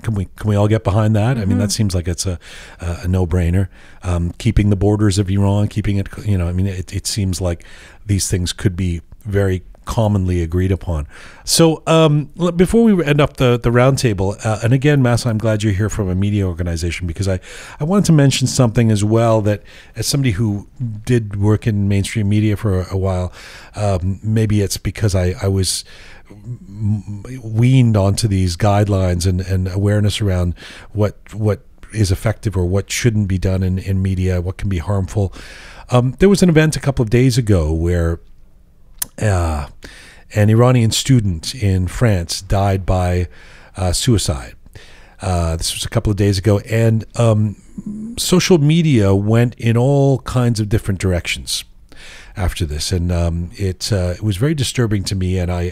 can we can we all get behind that? Mm-hmm. I mean, that seems like it's a, a no-brainer. Um, keeping the borders of Iran, keeping it, you know, I mean, it, it seems like these things could be very commonly agreed upon. So um, before we end up the, the roundtable, uh, and again, Mahsa, I'm glad you're here from a media organization, because I, I wanted to mention something as well that, as somebody who did work in mainstream media for a, a while, um, maybe it's because I, I was weaned onto these guidelines and, and awareness around what what is effective or what shouldn't be done in, in media, what can be harmful. Um, there was an event a couple of days ago where Uh, an Iranian student in France died by uh, suicide. Uh, this was a couple of days ago, and um, social media went in all kinds of different directions after this, and um, it uh, it was very disturbing to me. And I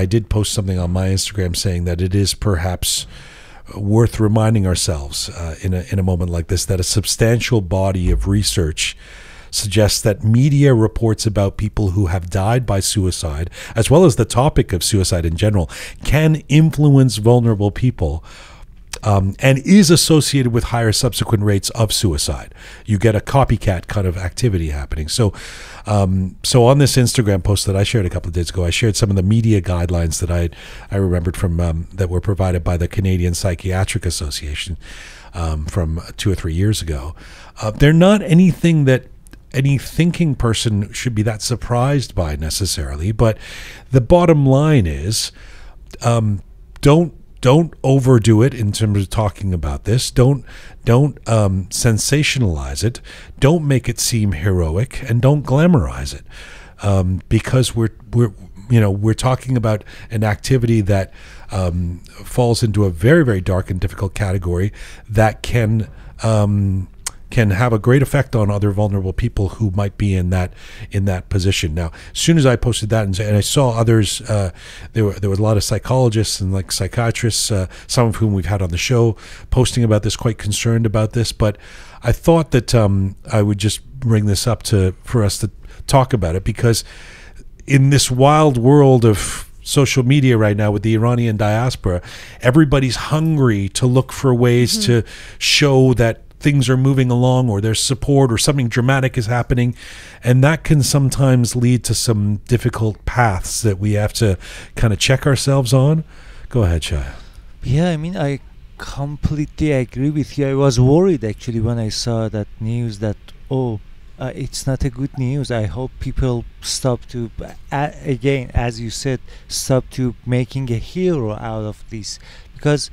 I did post something on my Instagram saying that it is perhaps worth reminding ourselves uh, in a in a moment like this that a substantial body of research suggests that media reports about people who have died by suicide, as well as the topic of suicide in general, can influence vulnerable people, um, and is associated with higher subsequent rates of suicide. You get a copycat kind of activity happening. So, um, so on this Instagram post that I shared a couple of days ago, I shared some of the media guidelines that I I remembered from um, that were provided by the Canadian Psychiatric Association um, from two or three years ago. Uh, they're not anything that any thinking person should be that surprised by necessarily, but the bottom line is, um, don't don't overdo it in terms of talking about this. Don't don't um, sensationalize it. Don't make it seem heroic, and don't glamorize it, um, because we're we're you know we're talking about an activity that um, falls into a very, very dark and difficult category that can. Um, can have a great effect on other vulnerable people who might be in that in that position. Now, as soon as I posted that, and, and I saw others, uh, there were there was a lot of psychologists and like psychiatrists, uh, some of whom we've had on the show, posting about this, quite concerned about this. But I thought that um, I would just bring this up to for us to talk about it, because in this wild world of social media right now with the Iranian diaspora, everybody's hungry to look for ways mm-hmm. to show that things are moving along, or there's support, or something dramatic is happening, and that can sometimes lead to some difficult paths that we have to kind of check ourselves on. Go ahead, Shia. Yeah, I mean, I completely agree with you. I was worried actually when I saw that news that, oh, uh, it's not a good news. I hope people stop to, uh, again, as you said, stop to making a hero out of this, because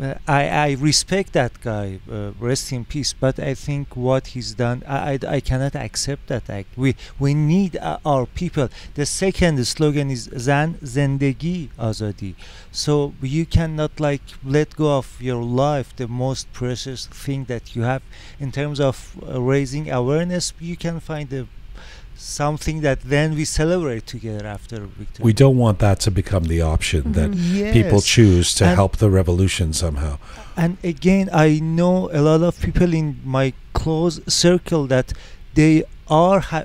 Uh, I, I respect that guy, uh, rest in peace, but I think what he's done, I, I, I cannot accept that act. We we need uh, our people. The second slogan is Zan Zendegi Azadi. So you cannot like let go of your life, the most precious thing that you have. In terms of uh, raising awareness, you can find a something that then we celebrate together after victory. We don't want that to become the option mm-hmm. that yes. people choose to and help the revolution somehow. And again, I know a lot of people in my close circle that they are, ha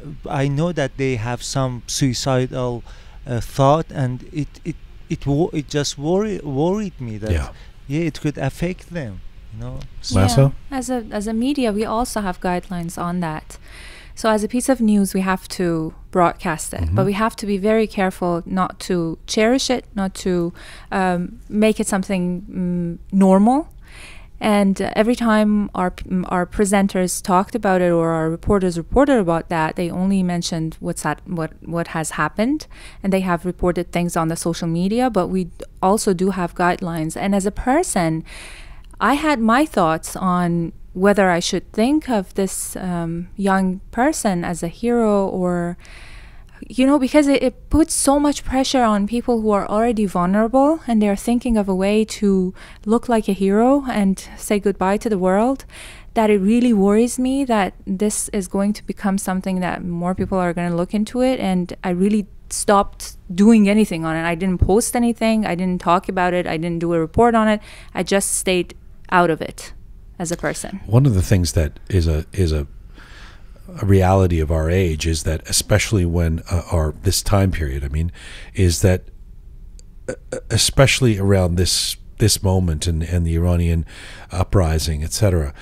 I know that they have some suicidal uh, thought, and it it it, wo it just worry worried me that yeah. yeah, it could affect them. You know? Yeah. As a as a media, we also have guidelines on that. So as a piece of news, we have to broadcast it, mm-hmm. but we have to be very careful not to cherish it, not to um, make it something mm, normal. And uh, every time our our presenters talked about it or our reporters reported about that, they only mentioned what's that, what what has happened, and they have reported things on the social media. But we also do have guidelines. And as a person, I had my thoughts on whether I should think of this um, young person as a hero or, you know, because it, it puts so much pressure on people who are already vulnerable and they're thinking of a way to look like a hero and say goodbye to the world, that it really worries me that this is going to become something that more people are going to look into it. And I really stopped doing anything on it. I didn't post anything. I didn't talk about it. I didn't do a report on it. I just stayed out of it as a person. One of the things that is a is a a reality of our age is that, especially when uh, our this time period, I mean, is that uh, especially around this this moment and and the Iranian uprising, et cetera,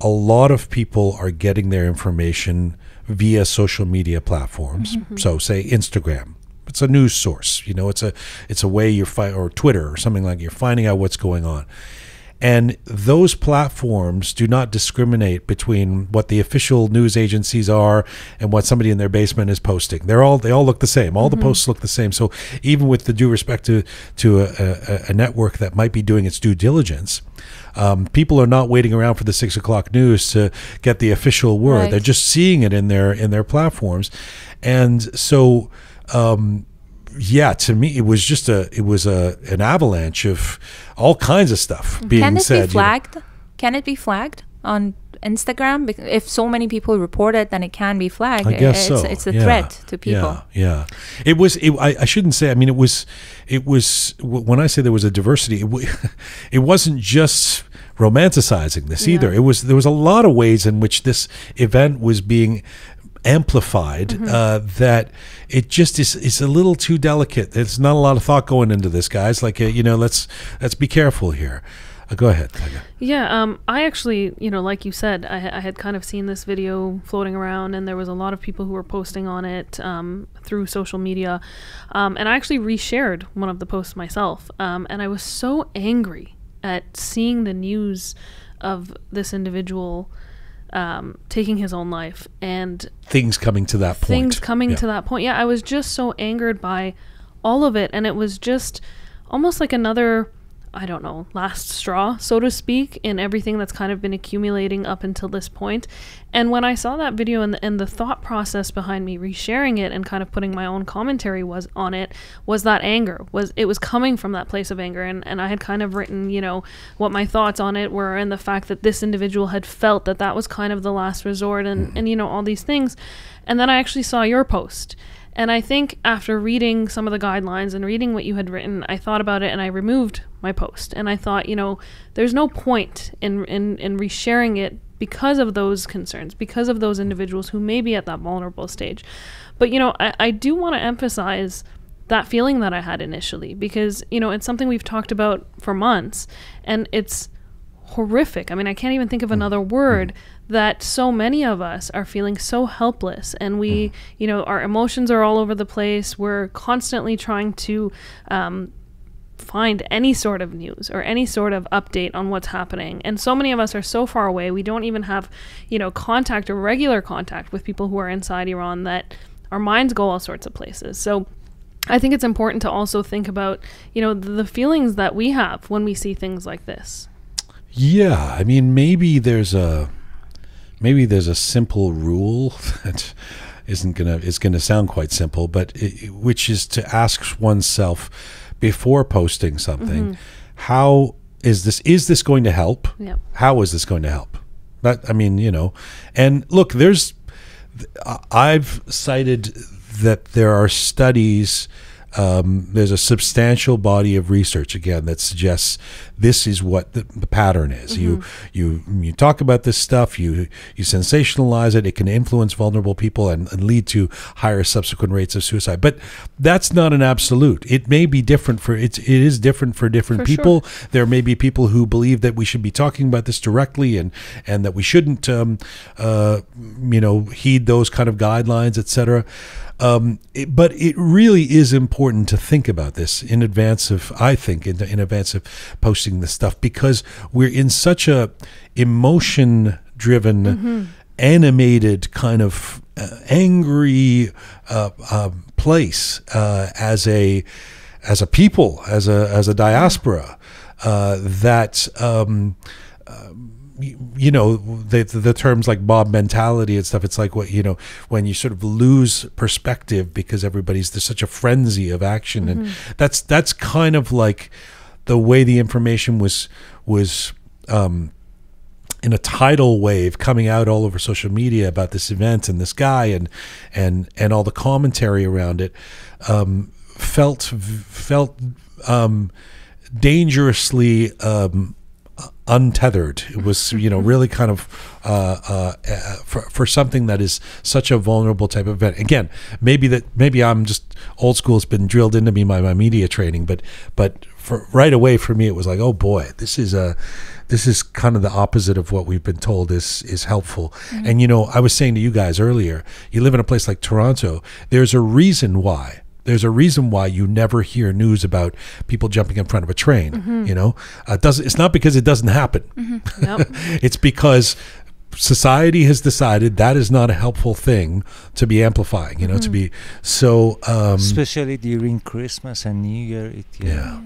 a lot of people are getting their information via social media platforms. Mm-hmm. So, say Instagram, it's a news source. You know, it's a it's a way you're fi or Twitter or something like you're finding out what's going on. And those platforms do not discriminate between what the official news agencies are and what somebody in their basement is posting. They're all they all look the same. All mm-hmm. the posts look the same. So even with the due respect to to a, a, a network that might be doing its due diligence, um, people are not waiting around for the six o'clock news to get the official word. Right. They're just seeing it in their in their platforms, and so. Um, Yeah, to me it was just a it was a an avalanche of all kinds of stuff being said. Can it said, be flagged? You know. Can it be flagged on Instagram? Because if so many people report it, then it can be flagged. I guess it's, so. It's a yeah. threat to people. Yeah, yeah. It was. It, I, I shouldn't say. I mean, it was. It was. When I say there was a diversity, it, w it wasn't just romanticizing this yeah. either. It was. There was a lot of ways in which this event was being amplified, mm-hmm. uh, that it just is it's a little too delicate. There's not a lot of thought going into this, guys. Like, a, you know, let's let's be careful here. Uh, go ahead. Tega. Yeah, um, I actually, you know, like you said, I, I had kind of seen this video floating around, and there was a lot of people who were posting on it um, through social media, um, and I actually reshared one of the posts myself, um, and I was so angry at seeing the news of this individual Um, taking his own life and things coming to that point. Things coming yeah. to that point. Yeah, I was just so angered by all of it, and it was just almost like another, I don't know, last straw, so to speak, in everything that's kind of been accumulating up until this point. And when I saw that video and the, and the thought process behind me resharing it and kind of putting my own commentary was on it was that anger. Was it was coming from that place of anger, and and I had kind of written, you know, what my thoughts on it were and the fact that this individual had felt that that was kind of the last resort and and you know all these things. And then I actually saw your post. And I think after reading some of the guidelines and reading what you had written, I thought about it and I removed my post. And I thought, you know, there's no point in, in, in resharing it because of those concerns, because of those individuals who may be at that vulnerable stage. But, you know, I, I do want to emphasize that feeling that I had initially because, you know, it's something we've talked about for months and it's horrific. I mean, I can't even think of another word that so many of us are feeling so helpless and we, you know, our emotions are all over the place. We're constantly trying to um, find any sort of news or any sort of update on what's happening. And so many of us are so far away. We don't even have, you know, contact or regular contact with people who are inside Iran that our minds go all sorts of places. So I think it's important to also think about, you know, the feelings that we have when we see things like this. Yeah, I mean, maybe there's a maybe there's a simple rule that isn't gonna is gonna sound quite simple, but it, which is to ask oneself before posting something, mm-hmm. how is this is this going to help? Yeah. How is this going to help? That I mean, you know, and look, there's I've cited that there are studies. Um, there's a substantial body of research, again, that suggests this is what the, the pattern is. Mm-hmm. You you you talk about this stuff, you you sensationalize it, it can influence vulnerable people and, and lead to higher subsequent rates of suicide. But that's not an absolute. It may be different for it's it is different for different for people. Sure. There may be people who believe that we should be talking about this directly and and that we shouldn't um, uh, you know heed those kind of guidelines, et cetera. Um, it, but it really is important to think about this in advance of, I think, in, in advance of posting this stuff, because we're in such a emotion-driven, mm-hmm. animated kind of uh, angry uh, uh, place uh, as a as a people, as a as a diaspora, uh, that. Um, uh, you know, the, the terms like mob mentality and stuff, it's like what, you know, when you sort of lose perspective because everybody's, there's such a frenzy of action. Mm-hmm. And that's, that's kind of like the way the information was, was, um, in a tidal wave coming out all over social media about this event and this guy and, and, and all the commentary around it, um, felt, felt, um, dangerously, um, untethered. It was, you know, really kind of uh, uh, for, for something that is such a vulnerable type of event. Again, maybe that maybe I'm just old school. It's been drilled into me by my media training, but but for right away for me, it was like, oh boy, this is a this is kind of the opposite of what we've been told is is helpful. Mm-hmm. And you know, I was saying to you guys earlier, you live in a place like Toronto. There's a reason why. There's a reason why you never hear news about people jumping in front of a train. Mm-hmm. You know, uh, it doesn't, it's not because it doesn't happen. Mm-hmm. Nope. It's because society has decided that is not a helpful thing to be amplifying. You know, mm-hmm. to be so. Um, Especially during Christmas and New Year. It, yeah.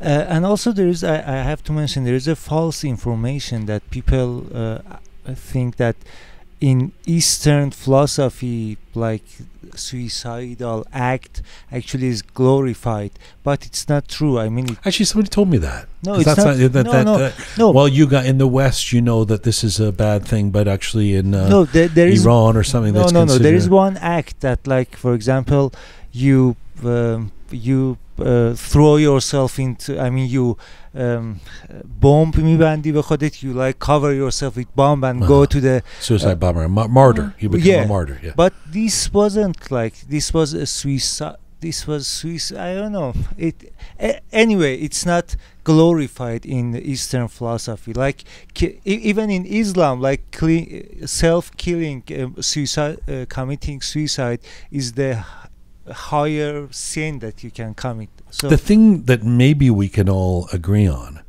yeah. Uh, and also, there is. I, I have to mention there is a false information that people uh, think that in Eastern philosophy, like. Suicidal act actually is glorified, but it's not true. I mean, it actually somebody told me that. No, it's that's not, not, that, no, that, no, that, no. Well, you got in the West, you know that this is a bad thing, but actually in uh, no, there, there Iran is, or something. No, that's no, no. There is one act that, like, for example, you um, you uh, throw yourself into. I mean, you. Um, bomb میبندی به خودت, you like cover yourself with bomb and uh-huh. go to the suicide uh, bomber, Ma martyr. You become yeah, a martyr. Yeah. But this wasn't like this was a suicide. This was suicide. I don't know. It a anyway. It's not glorified in Eastern philosophy. Like ki even in Islam, like self-killing, um, suicide, uh, committing suicide is the higher sin that you can commit. So the thing that maybe we can all agree on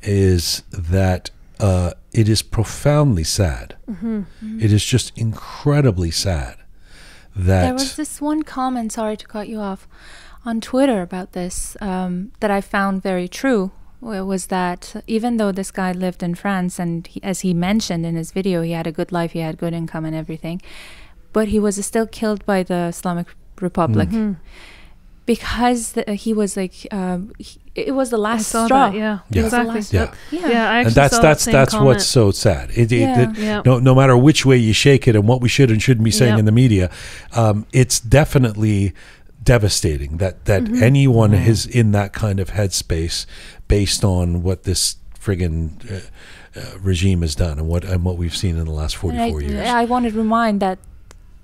is that uh, it is profoundly sad. Mm-hmm, mm-hmm. It is just incredibly sad that... There was this one comment, sorry to cut you off, on Twitter about this um, that I found very true, was that even though this guy lived in France and he, as he mentioned in his video, he had a good life, he had good income and everything, but he was still killed by the Islamic Republic. Mm-hmm. Because the, uh, he was like, um, he, it was the last straw. That, yeah, yeah. Exactly. Last yeah. yeah, yeah. I and that's saw that's that that's comment. What's so sad. It, it, yeah. it, yep. No, no matter which way you shake it, and what we should and shouldn't be saying yep. in the media, um, it's definitely devastating that that mm-hmm. anyone mm-hmm. is in that kind of headspace based on what this friggin' uh, uh, regime has done and what and what we've seen in the last forty-four I, years. I wanted to remind that.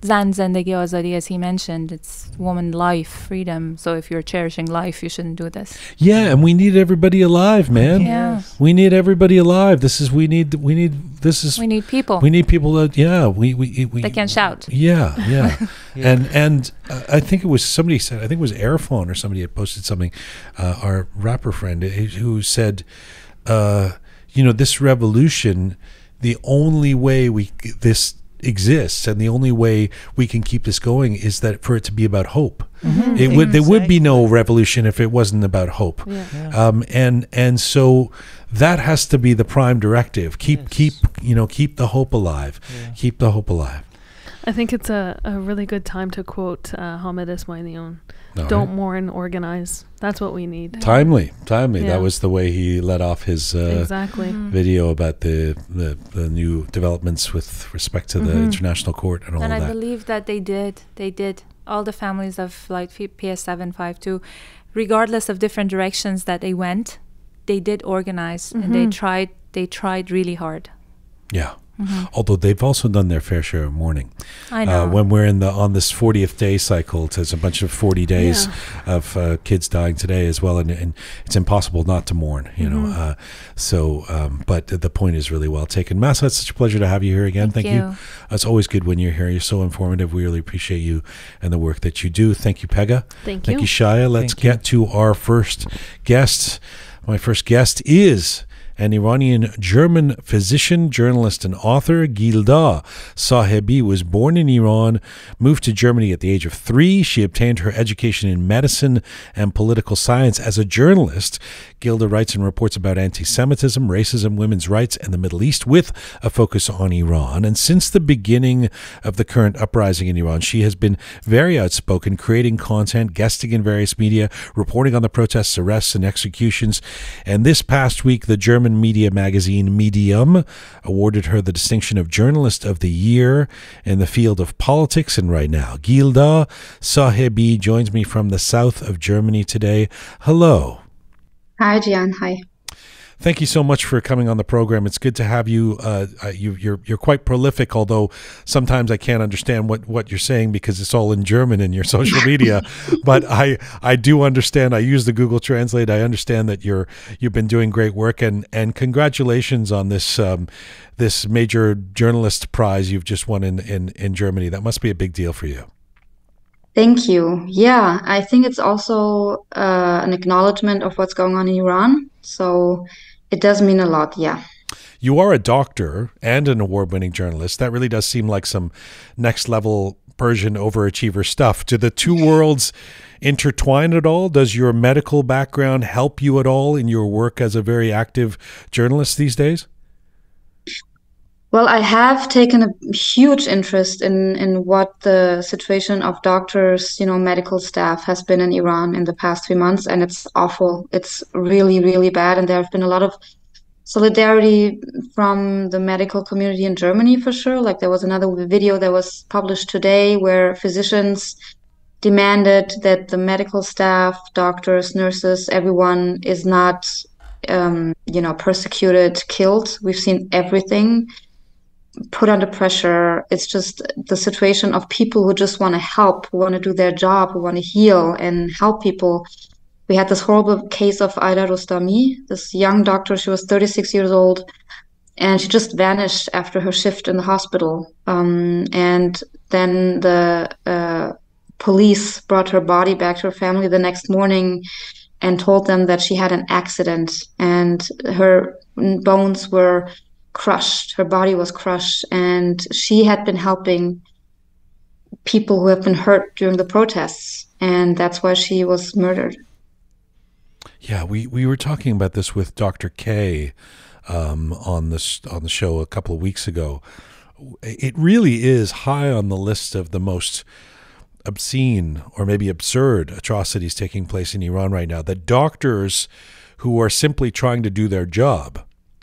Zan Zendegi Azadi, as he mentioned, it's woman, life, freedom. So if you're cherishing life, you shouldn't do this. Yeah, and we need everybody alive, man. Yeah, we need everybody alive. This is we need. We need. This is we need people. We need people that yeah. We we we. They can shout. Yeah, yeah, yeah. And and uh, I think it was somebody said. I think it was Airphone or somebody had posted something. Uh, our rapper friend who said, uh, you know, this revolution, the only way we this. exists and the only way we can keep this going is that for it to be about hope. Mm-hmm. It would there would be no revolution if it wasn't about hope. Yeah. Yeah. Um, and and so that has to be the prime directive. Keep yes. keep you know keep the hope alive. Yeah. Keep the hope alive. I think it's a, a really good time to quote uh, Hamed Esmaeilion. All Don't right. mourn, organize. That's what we need. Timely, timely. Yeah. That was the way he let off his uh, exactly. mm-hmm. video about the, the the new developments with respect to mm-hmm. the International Court and all and of I that. And I believe that they did. They did. All the families of Flight P S seven five two, regardless of different directions that they went, they did organize, mm-hmm. and they tried they tried really hard. Yeah. Mm-hmm. Although they've also done their fair share of mourning. I know. Uh, when we're in the on this fortieth day cycle, there's a bunch of forty days yeah. of uh, kids dying today as well, and, and it's impossible not to mourn. You mm-hmm. know, uh, so um, but the point is really well taken. Mahsa, it's such a pleasure to have you here again. Thank, Thank you. you. It's always good when you're here. You're so informative. We really appreciate you and the work that you do. Thank you, Pega. Thank, Thank you. you, Shia. Let's Thank get you. to our first guest. My first guest is an Iranian-German physician, journalist, and author. Gilda Sahebi was born in Iran, moved to Germany at the age of three. She obtained her education in medicine and political science. As a journalist, Gilda writes and reports about anti-Semitism, racism, women's rights, and the Middle East, with a focus on Iran. And since the beginning of the current uprising in Iran, she has been very outspoken, creating content, guesting in various media, reporting on the protests, arrests, and executions. And this past week, the German media magazine Medium awarded her the distinction of Journalist of the Year in the field of politics. And right now, Gilda Sahebi joins me from the south of Germany today. Hello. Hi, Jian. Hi. Thank you so much for coming on the program. It's good to have you. Uh, you you're, you're quite prolific, although sometimes I can't understand what, what you're saying because it's all in German in your social media. But I, I do understand. I use the Google Translate. I understand that you're, you've been doing great work. And, and congratulations on this um, this major journalist prize you've just won in, in, in Germany. That must be a big deal for you. Thank you. Yeah, I think it's also uh, an acknowledgement of what's going on in Iran. So it does mean a lot, yeah. You are a doctor and an award-winning journalist. That really does seem like some next-level Persian overachiever stuff. Do the two worlds intertwine at all? Does your medical background help you at all in your work as a very active journalist these days? Well, I have taken a huge interest in, in what the situation of doctors, you know, medical staff has been in Iran in the past few months, and it's awful. It's really, really bad. And there have been a lot of solidarity from the medical community in Germany, for sure. Like, there was another video that was published today where physicians demanded that the medical staff, doctors, nurses, everyone is not, um, you know, persecuted, killed. We've seen everything. Put under pressure. It's just the situation of people who just want to help, who want to do their job, who want to heal and help people. We had this horrible case of Ayla Rostami, this young doctor. She was thirty-six years old, and she just vanished after her shift in the hospital. Um, and then the uh, police brought her body back to her family the next morning and told them that she had an accident and her bones were crushed, her body was crushed, and she had been helping people who have been hurt during the protests, and that's why she was murdered. Yeah, we, we were talking about this with Doctor K um, on, this, on the show a couple of weeks ago. It really is high on the list of the most obscene or maybe absurd atrocities taking place in Iran right now, that doctors who are simply trying to do their job,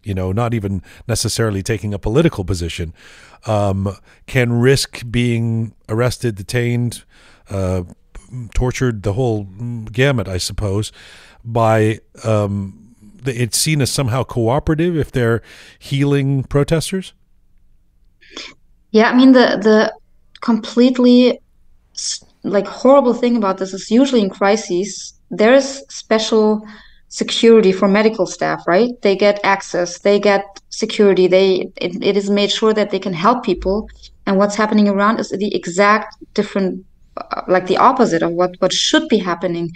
you know, not even necessarily taking a political position, um, can risk being arrested, detained, uh, tortured, the whole gamut, I suppose, by um, it's seen as somehow cooperative if they're healing protesters? Yeah, I mean, the, the completely, like, horrible thing about this is usually in crises, there is special security for medical staff, right? They get access, they get security, they it, it is made sure that they can help people. And what's happening around is the exact different, uh, like the opposite of what, what should be happening.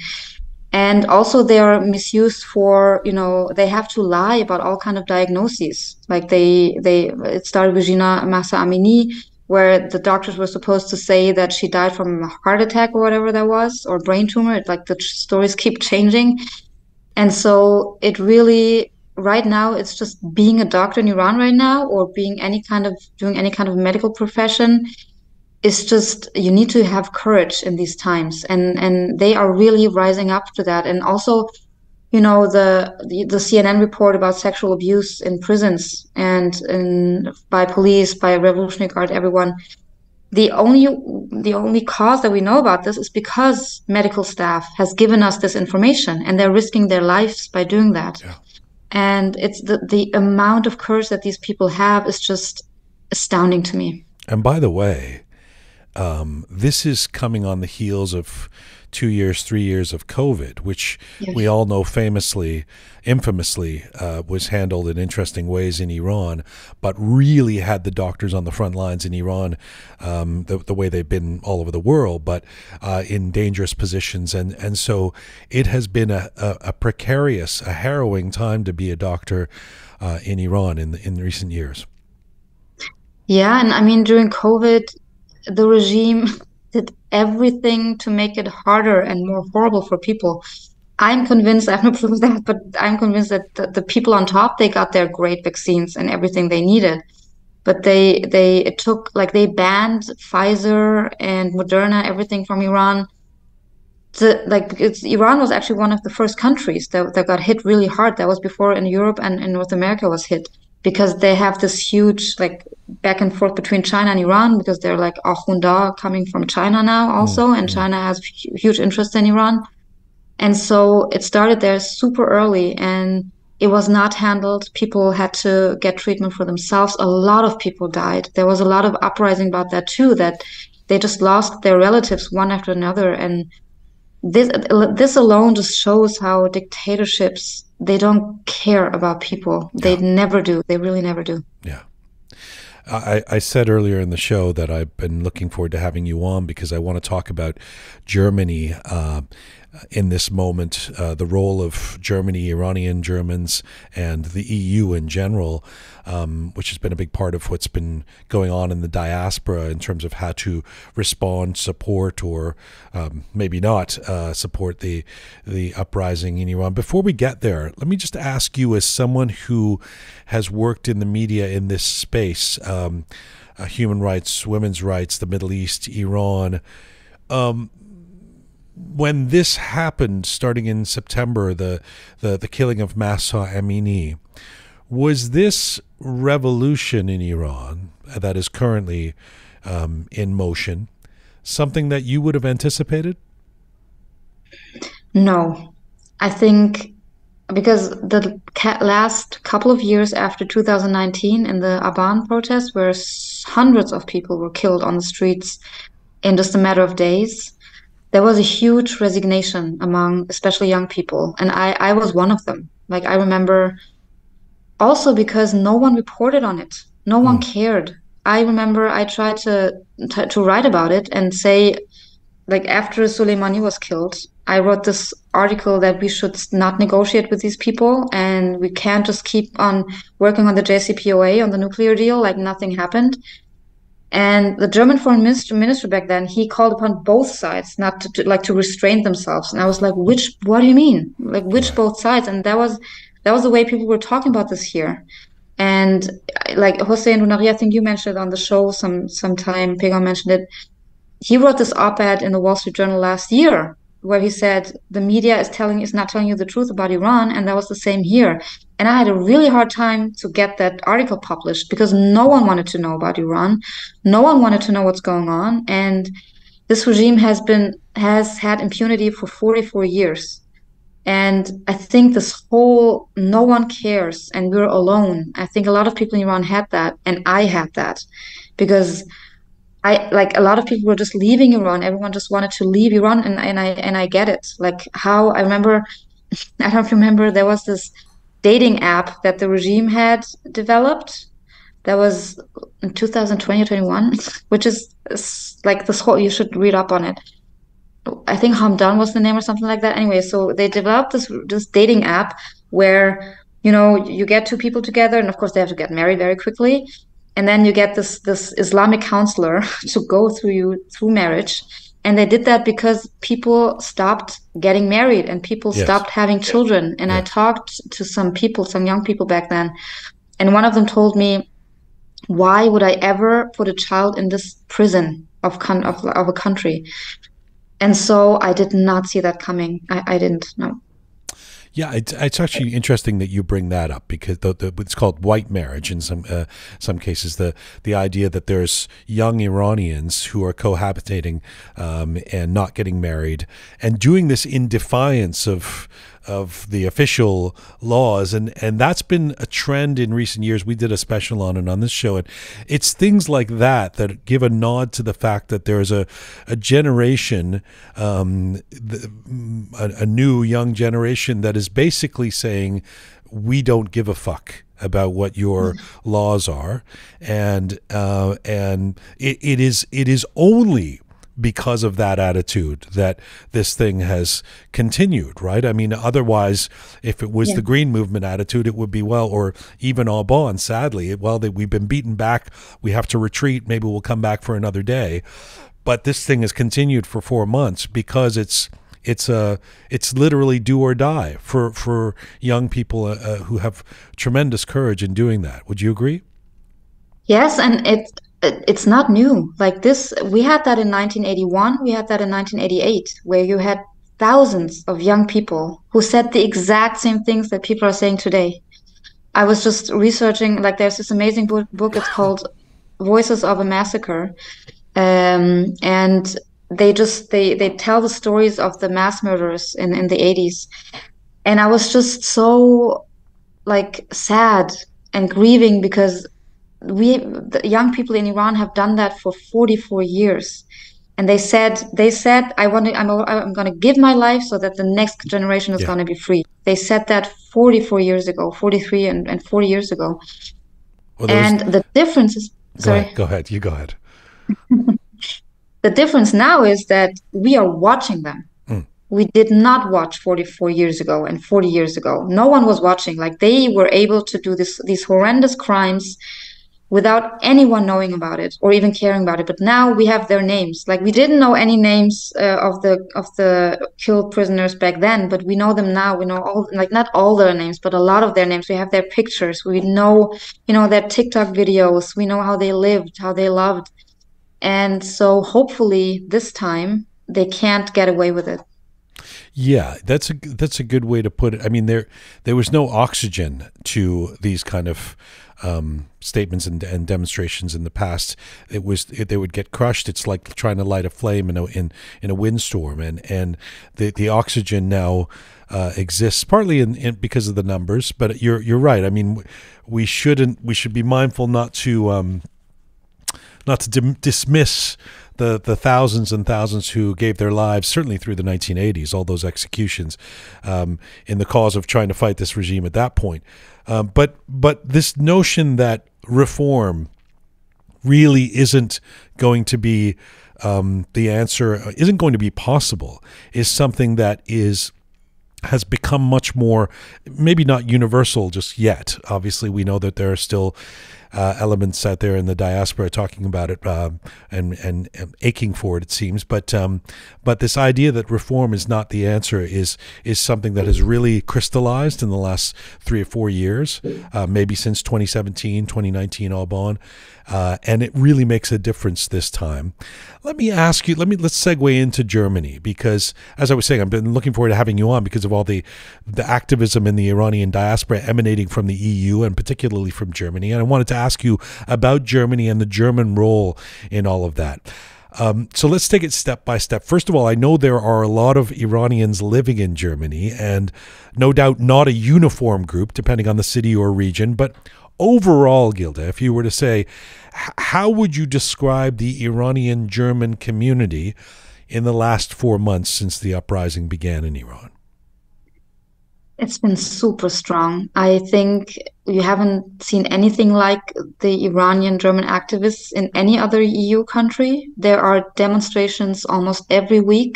And also they are misused for, you know, they have to lie about all kind of diagnoses. Like they, they it started with Gina Mahsa Amini, where the doctors were supposed to say that she died from a heart attack or whatever that was, or brain tumor. It, like, the stories keep changing. And so it really, right now, it's just being a doctor in Iran right now, or being any kind of, doing any kind of medical profession, is just, you need to have courage in these times. And, and they are really rising up to that. And also, you know, the, the, the C N N report about sexual abuse in prisons and in, by police, by Revolutionary Guard, everyone. The only, the only cause that we know about this is because medical staff has given us this information, and they're risking their lives by doing that. Yeah. And it's the, the amount of courage that these people have is just astounding to me. And by the way, um, this is coming on the heels of two years, three years of COVID, which yes. we all know famously, infamously, uh, was handled in interesting ways in Iran, but really had the doctors on the front lines in Iran, um, the, the way they've been all over the world, but uh, in dangerous positions. And, and so it has been a, a, a precarious, a harrowing time to be a doctor uh, in Iran in, in recent years. Yeah, and I mean, during COVID, the regime did everything to make it harder and more horrible for people. I'm convinced, I have no proof of that, but I'm convinced that the, the people on top, they got their great vaccines and everything they needed. But they, they it took, like they banned Pfizer and Moderna, everything from Iran. To, like it's, Iran was actually one of the first countries that, that got hit really hard. That was before in Europe and in North America was hit. Because they have this huge like back and forth between China and Iran, because they're like Ahunda coming from China now also, mm-hmm. and China has huge interest in Iran. And so it started there super early and it was not handled. People had to get treatment for themselves. A lot of people died. There was a lot of uprising about that too, that they just lost their relatives one after another. And this, this alone just shows how dictatorships, they don't care about people. They yeah. never do. They really never do. Yeah. I, I said earlier in the show that I've been looking forward to having you on because I want to talk about Germany uh, in this moment, uh, the role of Germany, Iranian Germans, and the E U in general, um, which has been a big part of what's been going on in the diaspora in terms of how to respond, support, or um, maybe not uh, support the, the uprising in Iran. Before we get there, let me just ask you, as someone who has worked in the media in this space, um, uh, human rights, women's rights, the Middle East, Iran, um, when this happened, starting in September, the, the, the killing of Mahsa Amini, was this revolution in Iran that is currently um, in motion something that you would have anticipated? No. I think because the last couple of years after two thousand nineteen in the Aban protests, where hundreds of people were killed on the streets in just a matter of days, there was a huge resignation among especially young people. And I, I was one of them. Like I remember also because no one reported on it. No one mm. cared. I remember I tried to, to, to write about it and say, like after Soleimani was killed, I wrote this article that we should not negotiate with these people. And we can't just keep on working on the J C P O A, on the nuclear deal, like nothing happened. And the German foreign minister, minister back then, he called upon both sides not to, to like to restrain themselves. And I was like, which, what do you mean? Like which both sides? And that was, that was the way people were talking about this here. And like Hossein Runari, I think you mentioned it on the show some, sometime, Pegon mentioned it. He wrote this op-ed in the Wall Street Journal last year, where he said, the media is telling, is not telling you the truth about Iran. And that was the same here. And I had a really hard time to get that article published because no one wanted to know about Iran. No one wanted to know what's going on. And this regime has been, has had impunity for forty-four years. And I think this whole, no one cares and we're alone. I think a lot of people in Iran had that. And I had that because I, like a lot of people were just leaving Iran. Everyone just wanted to leave Iran. And, and I, and I get it. Like how I remember, I don't remember, there was this dating app that the regime had developed that was in two thousand twenty or twenty-one, which is like this whole, you should read up on it. I think Hamdan was the name or something like that. Anyway, so they developed this, this dating app where, you know, you get two people together and of course they have to get married very quickly. And then you get this, this Islamic counselor to go through you through marriage. And they did that because people stopped getting married and people yes. stopped having children. And yeah. I talked to some people, some young people back then. And one of them told me, why would I ever put a child in this prison of, con of, of a country? And so I did not see that coming. I, I didn't, no. Yeah, it's, it's actually interesting that you bring that up because the, the, it's called white marriage in some uh, some cases. The the idea that there's young Iranians who are cohabitating um, and not getting married and doing this in defiance of of the official laws, and and that's been a trend in recent years. We did a special on it on this show, and it's things like that that give a nod to the fact that there is a a generation, um, the, a, a new young generation that is basically saying, we don't give a fuck about what your laws are, and uh, and it, it is it is only because of that attitude that this thing has continued, right? I mean, otherwise, if it was yeah. the Green Movement attitude, it would be, well, or even Aubon, sadly, well, that we've been beaten back, we have to retreat, maybe we'll come back for another day. But this thing has continued for four months because it's it's a it's literally do or die for for young people uh, uh, who have tremendous courage in doing that. Would you agree? Yes, and it's it's not new. Like this, we had that in nineteen eighty-one, we had that in nineteen eighty-eight, where you had thousands of young people who said the exact same things that people are saying today. I was just researching, like there's this amazing book, book it's called Voices of a Massacre, um, and they just, they, they tell the stories of the mass murders in, in the eighties. And I was just so like sad and grieving, because we, the young people in Iran have done that for forty-four years, and they said they said I want to, I'm I'm going to give my life so that the next generation is yeah. going to be free. They said that forty-four years ago, forty-three and, and forty years ago. Well, and the difference is go sorry. Ahead, go ahead. You go ahead. The difference now is that we are watching them. Mm. We did not watch forty-four years ago and forty years ago. No one was watching. Like they were able to do this these horrendous crimes without anyone knowing about it or even caring about it. But now we have their names. Like we didn't know any names uh, of the of the killed prisoners back then, but we know them now. We know all, like not all their names, but a lot of their names. We have their pictures. We know, you know, their TikTok videos. We know how they lived, how they loved. And so hopefully this time they can't get away with it. Yeah, that's a that's a good way to put it. I mean, there there was no oxygen to these kind of um, statements and, and demonstrations in the past. It was it, they would get crushed. It's like trying to light a flame in a in, in a windstorm, and and the the oxygen now uh, exists partly in, in because of the numbers. But you're you're right. I mean, we shouldn't we should be mindful not to um, not to dim dismiss. The, the thousands and thousands who gave their lives, certainly through the nineteen eighties, all those executions, um, in the cause of trying to fight this regime at that point. Um, but but this notion that reform really isn't going to be um, the answer, isn't going to be possible, is something that is has become much more, maybe not universal just yet. Obviously, we know that there are still Uh, elements out there in the diaspora talking about it uh, and, and and aching for it, it seems. But um, but this idea that reform is not the answer is is something that has really crystallized in the last three or four years, uh, maybe since twenty seventeen, twenty nineteen, Aubon, uh, and it really makes a difference this time. Let me ask you. Let me let's segue into Germany, because as I was saying, I've been looking forward to having you on because of all the the activism in the Iranian diaspora emanating from the E U and particularly from Germany, and I wanted to ask you about Germany and the German role in all of that. Um, so let's take it step by step. First of all, I know there are a lot of Iranians living in Germany, and no doubt not a uniform group, depending on the city or region. But overall, Gilda, if you were to say, how would you describe the Iranian-German community in the last four months since the uprising began in Iran? It's been super strong. I think you haven't seen anything like the Iranian German activists in any other E U country. There are demonstrations almost every week.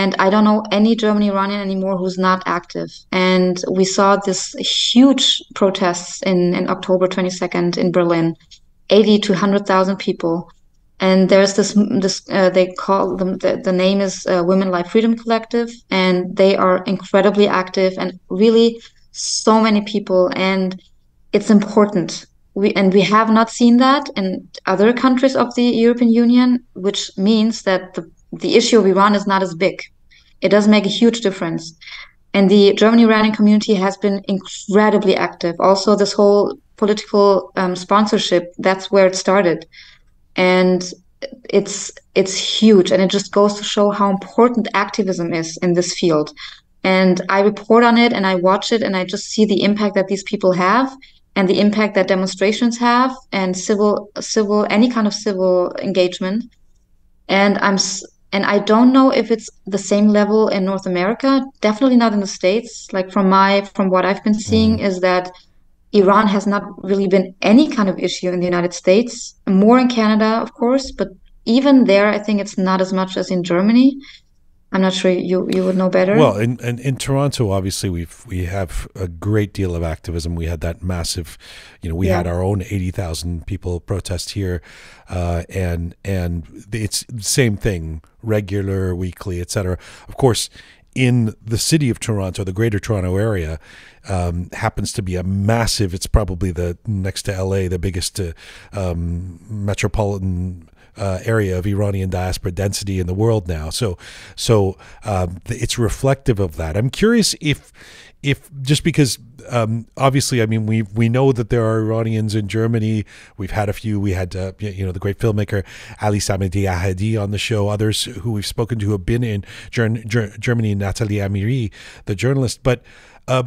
And I don't know any German Iranian anymore who's not active. And we saw this huge protests in, in October twenty-second in Berlin, eighty to one hundred thousand people. And there's this, this uh, they call them, the, the name is uh, Women Life Freedom Collective, and they are incredibly active and really so many people, and it's important. We, and we have not seen that in other countries of the European Union, which means that the, the issue of Iran is not as big. It does make a huge difference. And the German-Iranian community has been incredibly active. Also, this whole political um, sponsorship, that's where it started. And it's it's huge, and it just goes to show how important activism is in this field. And I report on it and I watch it and I just see the impact that these people have and the impact that demonstrations have and civil, civil, any kind of civil engagement. And I'm, and I don't know if it's the same level in North America, definitely not in the States. Like from my, from what I've been seeing is that Iran has not really been any kind of issue in the United States, more in Canada, of course, but even there, I think it's not as much as in Germany. I'm not sure you, you would know better. Well, in, in, in Toronto, obviously, we've, we have a great deal of activism. We had that massive, you know, we yeah. had our own eighty thousand people protest here. Uh, and and it's the same thing, regular, weekly, et cetera. Of course, in the city of Toronto, the greater Toronto area, um, happens to be a massive, it's probably the next to L A, the biggest uh, um, metropolitan Uh, area of Iranian diaspora density in the world now, so so um, it's reflective of that. I'm curious if if just because um, obviously, I mean, we we know that there are Iranians in Germany. We've had a few. We had uh, you know the great filmmaker Ali Samedi on the show. Others who we've spoken to have been in Ger Ger Germany. Natalie Amiri, the journalist, but. Uh,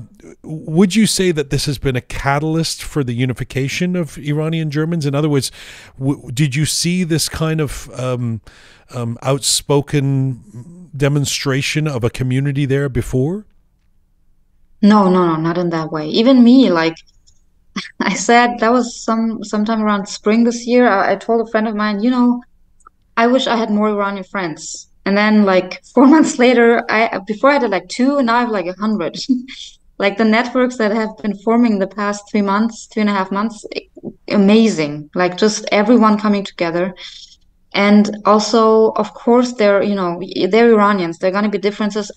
would you say that this has been a catalyst for the unification of Iranian Germans? In other words, w did you see this kind of um, um, outspoken demonstration of a community there before? No, no, no, not in that way. Even me, like I said, that was some sometime around spring this year. I, I told a friend of mine, you know, I wish I had more Iranian friends. And then like four months later, I before I had like two, and now I have like a hundred. Like the networks that have been forming the past three months, two and a half months, amazing. Like just everyone coming together. And also, of course, they're, you know, they're Iranians. There are gonna be differences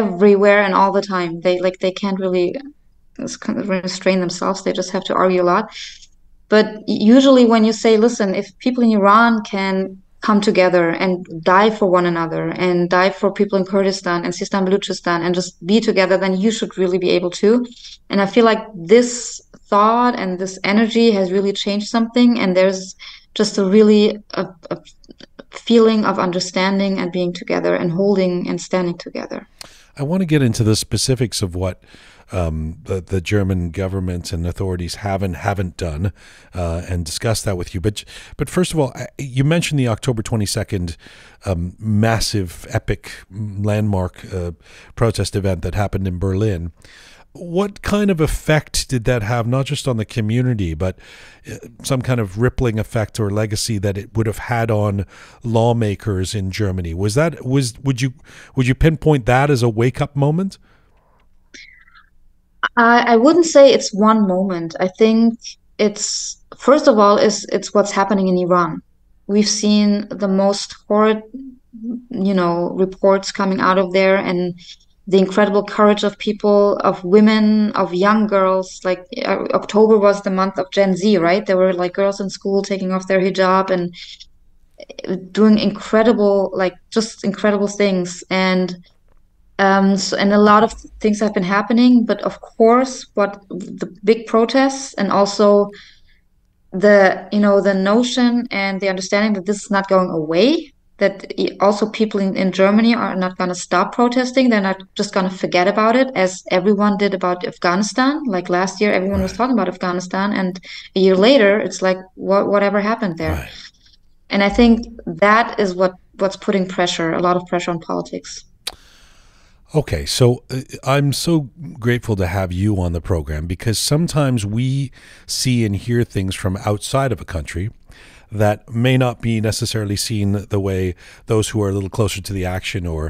everywhere and all the time. They like they can't really restrain themselves. They just have to argue a lot. But usually when you say, listen, if people in Iran can come together and die for one another and die for people in Kurdistan and Sistan Baluchistan and just be together, then you should really be able to. And I feel like this thought and this energy has really changed something. And there's just a really a, a feeling of understanding and being together and holding and standing together. I want to get into the specifics of what Um, the, the German government and authorities haven't haven't done, uh, and discuss that with you. But but first of all, you mentioned the October twenty-second um, massive, epic, landmark uh, protest event that happened in Berlin. What kind of effect did that have, not just on the community, but some kind of rippling effect or legacy that it would have had on lawmakers in Germany? Was that was would you would you pinpoint that as a wake-up moment? I wouldn't say it's one moment. I think it's, first of all, is it's what's happening in Iran. We've seen the most horrid, you know, reports coming out of there, and the incredible courage of people, of women, of young girls. Like uh, October was the month of Gen Z, right? There were like girls in school taking off their hijab and doing incredible, like just incredible things. And Um, so, and a lot of things have been happening, but of course, what the big protests and also the, you know, the notion and the understanding that this is not going away, that also people in, in Germany are not going to stop protesting. They're not just going to forget about it, as everyone did about Afghanistan. Like last year, everyone right. was talking about Afghanistan, and a year later, it's like, what, whatever happened there. Right. And I think that is what, what's putting pressure, a lot of pressure on politics. Okay, so uh, I'm so grateful to have you on the program, because sometimes we see and hear things from outside of a country that may not be necessarily seen the way those who are a little closer to the action or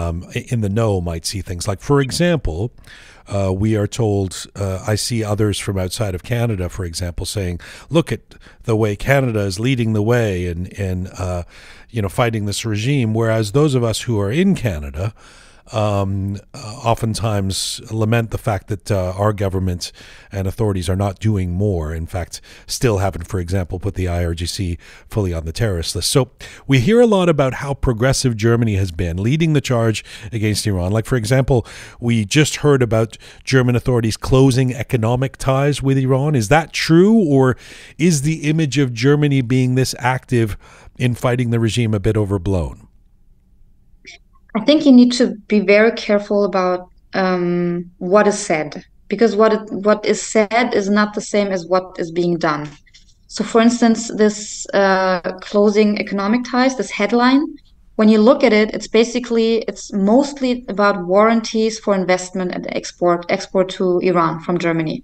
um, in the know might see things. Like, for example, uh, we are told, uh, I see others from outside of Canada, for example, saying, look at the way Canada is leading the way and, and uh, you know, fighting this regime, whereas those of us who are in Canada Um, oftentimes lament the fact that uh, our government and authorities are not doing more. In fact, still haven't, for example, put the I R G C fully on the terrorist list. So we hear a lot about how progressive Germany has been, leading the charge against Iran. Like, for example, we just heard about German authorities closing economic ties with Iran. Is that true, or is the image of Germany being this active in fighting the regime a bit overblown? I think you need to be very careful about um, what is said, because what it, what is said is not the same as what is being done. So, for instance, this uh, closing economic ties, this headline, when you look at it, it's basically, it's mostly about warranties for investment and export, export to Iran from Germany.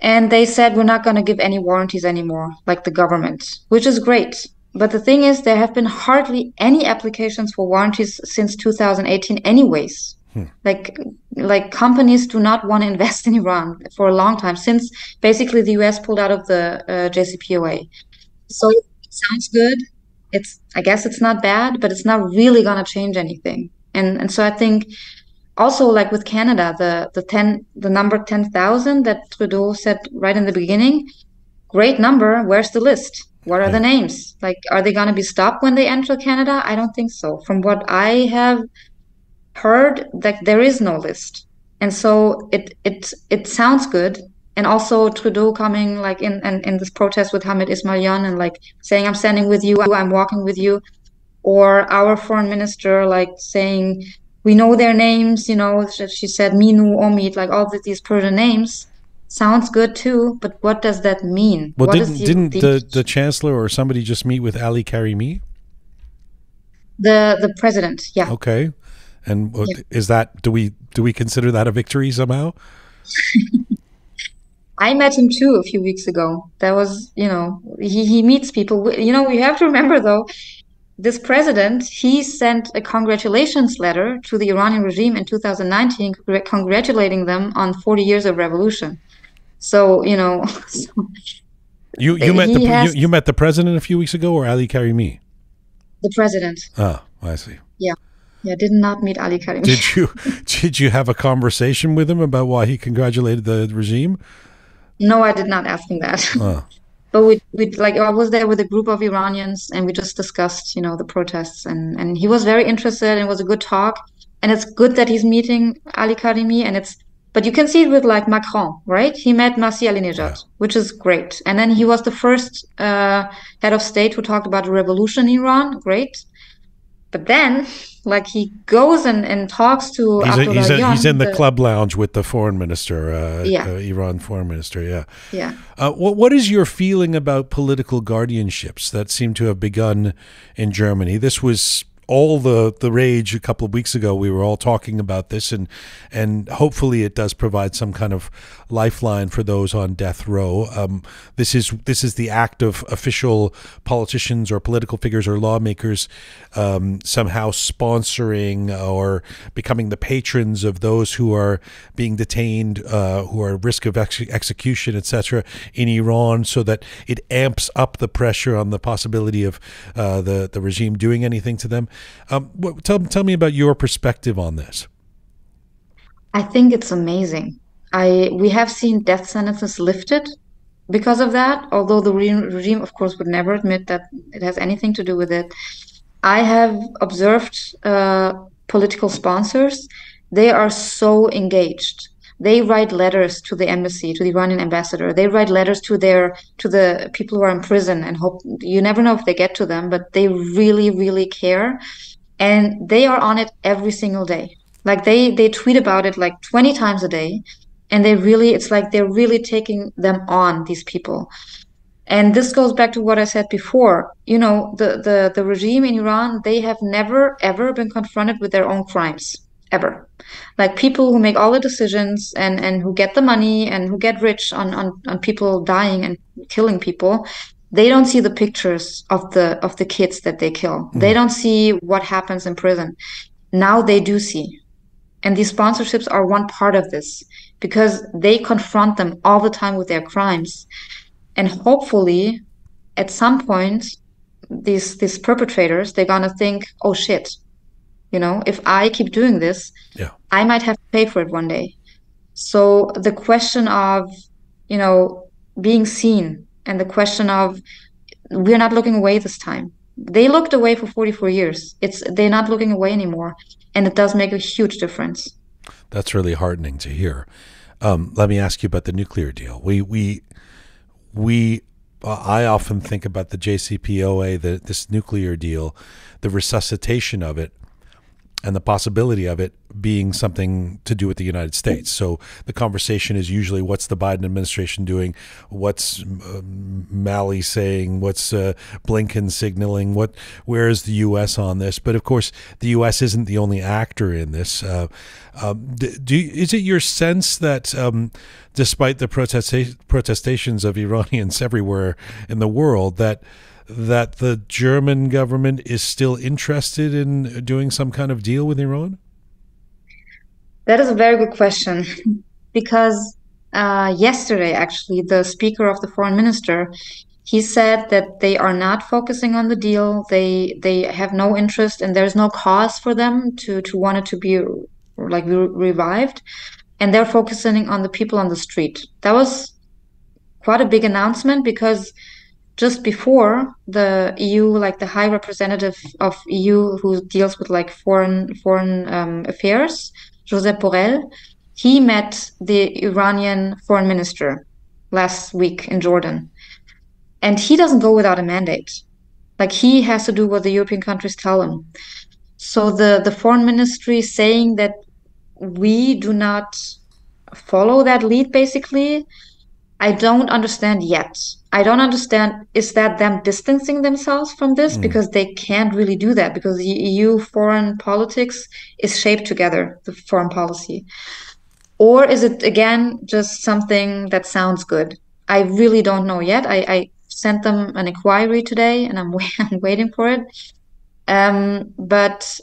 And they said, we're not going to give any warranties anymore, like the government, which is great. But the thing is, there have been hardly any applications for warranties since two thousand eighteen anyways. Hmm. Like, like companies do not want to invest in Iran for a long time, since basically the U S pulled out of the uh, J C P O A. So it sounds good. It's, I guess it's not bad, but it's not really going to change anything. And and so I think also, like with Canada, the the ten the number ten thousand that Trudeau said right in the beginning, great number. Where's the list? What are the names? Like, are they going to be stopped when they enter Canada? I don't think so. From what I have heard, that there is no list. And so it it it sounds good. And also Trudeau coming like in, in, in this protest with Hamed Esmaeilion and like saying, I'm standing with you, I'm walking with you. Or our foreign minister like saying, we know their names, you know, she said Minu, Omid, like all of these Persian names. Sounds good too, but what does that mean? Well, what didn't, is the, didn't the, the, the chancellor or somebody just meet with Ali Karimi? The the president, yeah. Okay. And yeah. Is that, do we, do we consider that a victory somehow? I met him too a few weeks ago. That was, you know, he, he meets people. You know, we have to remember though, this president, he sent a congratulations letter to the Iranian regime in two thousand nineteen, congratulating them on forty years of revolution. So, you know. So you you met the has, you, you met the president a few weeks ago, or Ali Karimi? The president. Oh, I see. Yeah. Yeah, did not meet Ali Karimi. Did you, did you have a conversation with him about why he congratulated the regime? No, I did not ask him that. Oh. But we, we like I was there with a group of Iranians, and we just discussed, you know, the protests, and and he was very interested, and it was a good talk. And it's good that he's meeting Ali Karimi, and it's but you can see it with like Macron, right? He met Masih Alinejad, yeah. Which is great. And then he was the first uh, head of state who talked about a revolution in Iran. Great. But then, like, he goes and, and talks to he's, a, he's, a, he's in the, the club lounge with the foreign minister, uh, yeah. uh, Iran foreign minister, yeah. Yeah. Uh, what, what is your feeling about political guardianships that seem to have begun in Germany? This was all the, the rage a couple of weeks ago. We were all talking about this, and, and hopefully it does provide some kind of lifeline for those on death row. Um, this is this is the act of official politicians or political figures or lawmakers um, somehow sponsoring or becoming the patrons of those who are being detained, uh, who are at risk of ex execution, et cetera in Iran, so that it amps up the pressure on the possibility of uh, the, the regime doing anything to them. Um, what, tell, tell me about your perspective on this. I think it's amazing. I we have seen death sentences lifted because of that, although the re regime, of course, would never admit that it has anything to do with it. I have observed uh, political sponsors. They are so engaged. They write letters to the embassy, to the Iranian ambassador. They write letters to their to the people who are in prison, and hope you never know if they get to them, but they really, really care. And they are on it every single day. Like they they tweet about it like twenty times a day. And they really, it's like they're really taking them on, these people. And this goes back to what I said before. You know, the, the, the regime in Iran, they have never, ever been confronted with their own crimes, ever. Like people who make all the decisions and, and who get the money and who get rich on, on, on people dying and killing people, they don't see the pictures of the, of the kids that they kill. Mm-hmm. They don't see what happens in prison. Now they do see. And these sponsorships are one part of this, because they confront them all the time with their crimes. And hopefully, at some point, these these perpetrators, they're going to think, oh, shit, you know, if I keep doing this, yeah. I might have to pay for it one day. So the question of, you know, being seen, and the question of, we're not looking away this time. They looked away for forty-four years. It's they're not looking away anymore. And it does make a huge difference. That's really heartening to hear. Um, let me ask you about the nuclear deal. We, we, we. Uh, I often think about the J C P O A, the, this nuclear deal, the resuscitation of it, and the possibility of it being something to do with the United States. So the conversation is usually, what's the Biden administration doing? What's uh, Malley saying? What's uh, Blinken signaling? What? Where is the U S on this? But of course, the U S isn't the only actor in this. Uh, um, do is it your sense that um, despite the protesta protestations of Iranians everywhere in the world, that that the German government is still interested in doing some kind of deal with Iran? That is a very good question, because uh, yesterday, actually, the speaker of the foreign minister, he said that they are not focusing on the deal. They they have no interest, and there's no cause for them to, to want it to be like re revived. And they're focusing on the people on the street. That was quite a big announcement, because just before, the E U, like the High Representative of E U who deals with like foreign foreign um, affairs, Josep Borrell, he met the Iranian foreign minister last week in Jordan, and he doesn't go without a mandate. Like, he has to do what the European countries tell him. So the the foreign ministry saying that we do not follow that lead, basically, I don't understand yet. I don't understand, is that them distancing themselves from this? Mm. Because they can't really do that, because the E U foreign politics is shaped together, the foreign policy. Or is it, again, just something that sounds good? I really don't know yet. I, I sent them an inquiry today, and I'm, I'm waiting for it. Um, but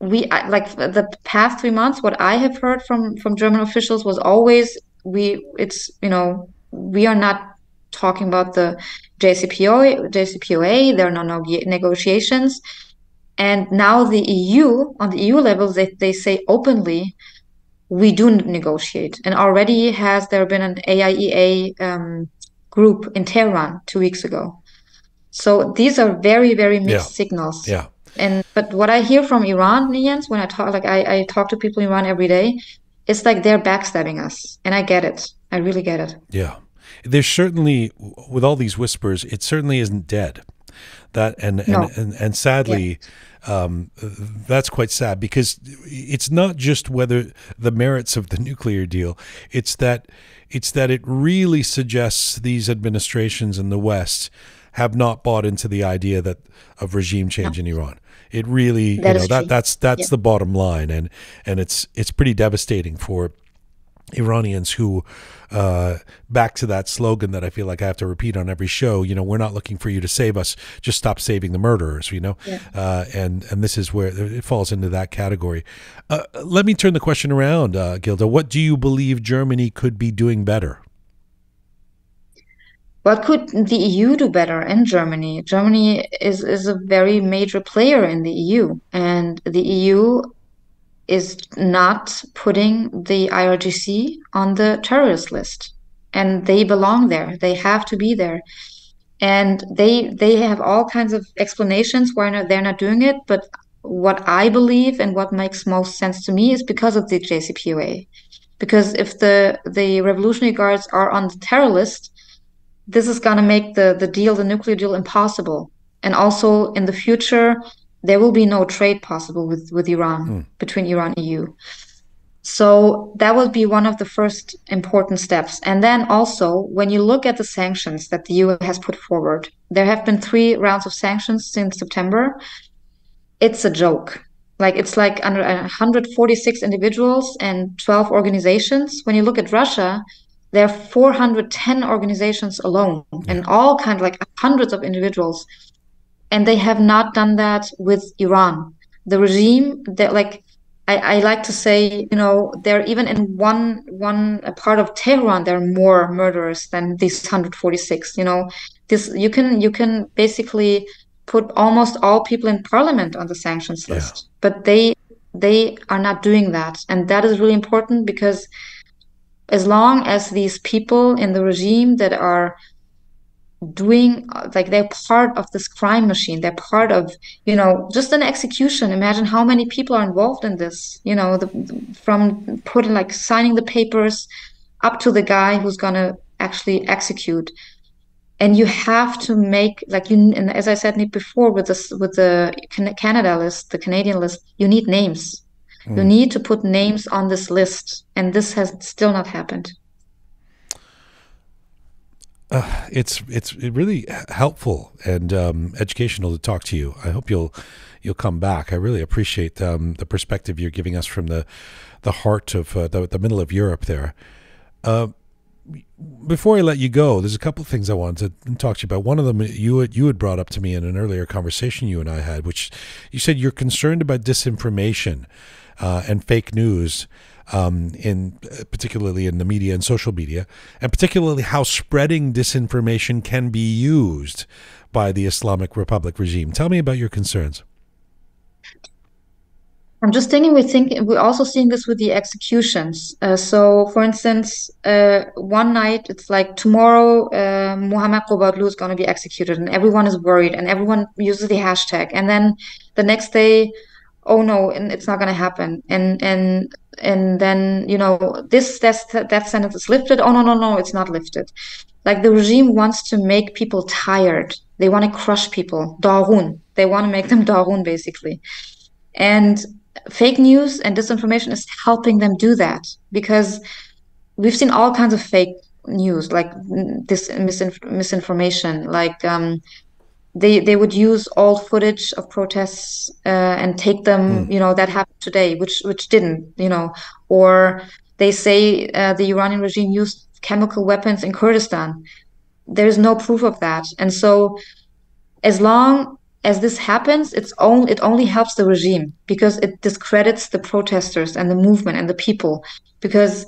we, like, the past three months, what I have heard from, from German officials was always, we it's you know we are not talking about the J C P O A. There are no negotiations, and now the E U, on the E U level, they, they say openly, we do negotiate. And already has there been an A I E A um, group in Tehran two weeks ago. So these are very very mixed yeah. signals. Yeah. And but what I hear from Iranians when I talk, like I, I talk to people in Iran every day, it's like they're backstabbing us, and I get it. I really get it. Yeah, there's certainly, with all these whispers, it certainly isn't dead. That and and, no. and, and sadly, yeah. um, that's quite sad, because it's not just whether the merits of the nuclear deal. It's that it's that it really suggests these administrations in the West have not bought into the idea that of regime change no. in Iran. It really, that you know, that, that's that's yeah. the bottom line, and and it's it's pretty devastating for Iranians who, uh, back to that slogan that I feel like I have to repeat on every show. You know, we're not looking for you to save us; just stop saving the murderers. You know, yeah. uh, and and this is where it falls into that category. Uh, let me turn the question around, uh, Gilda. What do you believe Germany could be doing better? What could the E U do better in Germany? Germany is, is a very major player in the E U, and the E U is not putting the I R G C on the terrorist list, and they belong there. They have to be there. And they, they have all kinds of explanations why not, they're not doing it, but what I believe and what makes most sense to me is because of the J C P O A. Because if the, the Revolutionary Guards are on the terror list, this is going to make the, the deal, the nuclear deal, impossible. And also in the future, there will be no trade possible with, with Iran, mm. between Iran and E U. So that would be one of the first important steps. And then also, when you look at the sanctions that the E U has put forward, there have been three rounds of sanctions since September. It's a joke. Like, it's like one hundred forty-six individuals and twelve organizations. When you look at Russia, there are four hundred ten organizations alone, yeah. and all kind of like hundreds of individuals. And they have not done that with Iran. The regime, that like, I, I like to say, you know, there even in one one part of Tehran, there are more murderers than these one hundred forty-six. You know, this you can you can basically put almost all people in parliament on the sanctions yeah. list, but they they are not doing that, and that is really important, because as long as these people in the regime that are doing, like, they're part of this crime machine, they're part of, you know, just an execution. Imagine how many people are involved in this, you know, the, from putting, like, signing the papers up to the guy who's going to actually execute. And you have to make, like, you, and as I said before with this, with the Canada list, the Canadian list, you need names. Mm. You need to put names on this list, and this has still not happened. Uh, it's it's really helpful and um, educational to talk to you. I hope you'll you'll come back. I really appreciate um, the perspective you're giving us from the the heart of uh, the the middle of Europe there. Uh, Before I let you go, there's a couple of things I wanted to talk to you about. One of them you had, you had brought up to me in an earlier conversation you and I had, which you said you're concerned about disinformation uh, and fake news, um, in uh, particularly in the media and social media, and particularly how spreading disinformation can be used by the Islamic Republic regime. Tell me about your concerns. I'm just thinking we think we're also seeing this with the executions. Uh, so, for instance, uh, one night it's like tomorrow uh, Mohamed Qubadloo is going to be executed, and everyone is worried, and everyone uses the hashtag. And then the next day, oh no, and it's not going to happen. And and and then you know this death sentence is lifted. Oh no no no, it's not lifted. Like, the regime wants to make people tired. They want to crush people. Darun. They want to make them darun, basically. And fake news and disinformation is helping them do that, because we've seen all kinds of fake news, like this misinf misinformation. Like um, they they would use old footage of protests uh, and take them, mm. you know, that happened today, which which didn't, you know, or they say uh, the Iranian regime used chemical weapons in Kurdistan. There is no proof of that, and so as long as this happens, it's only, it only helps the regime, because it discredits the protesters and the movement and the people. Because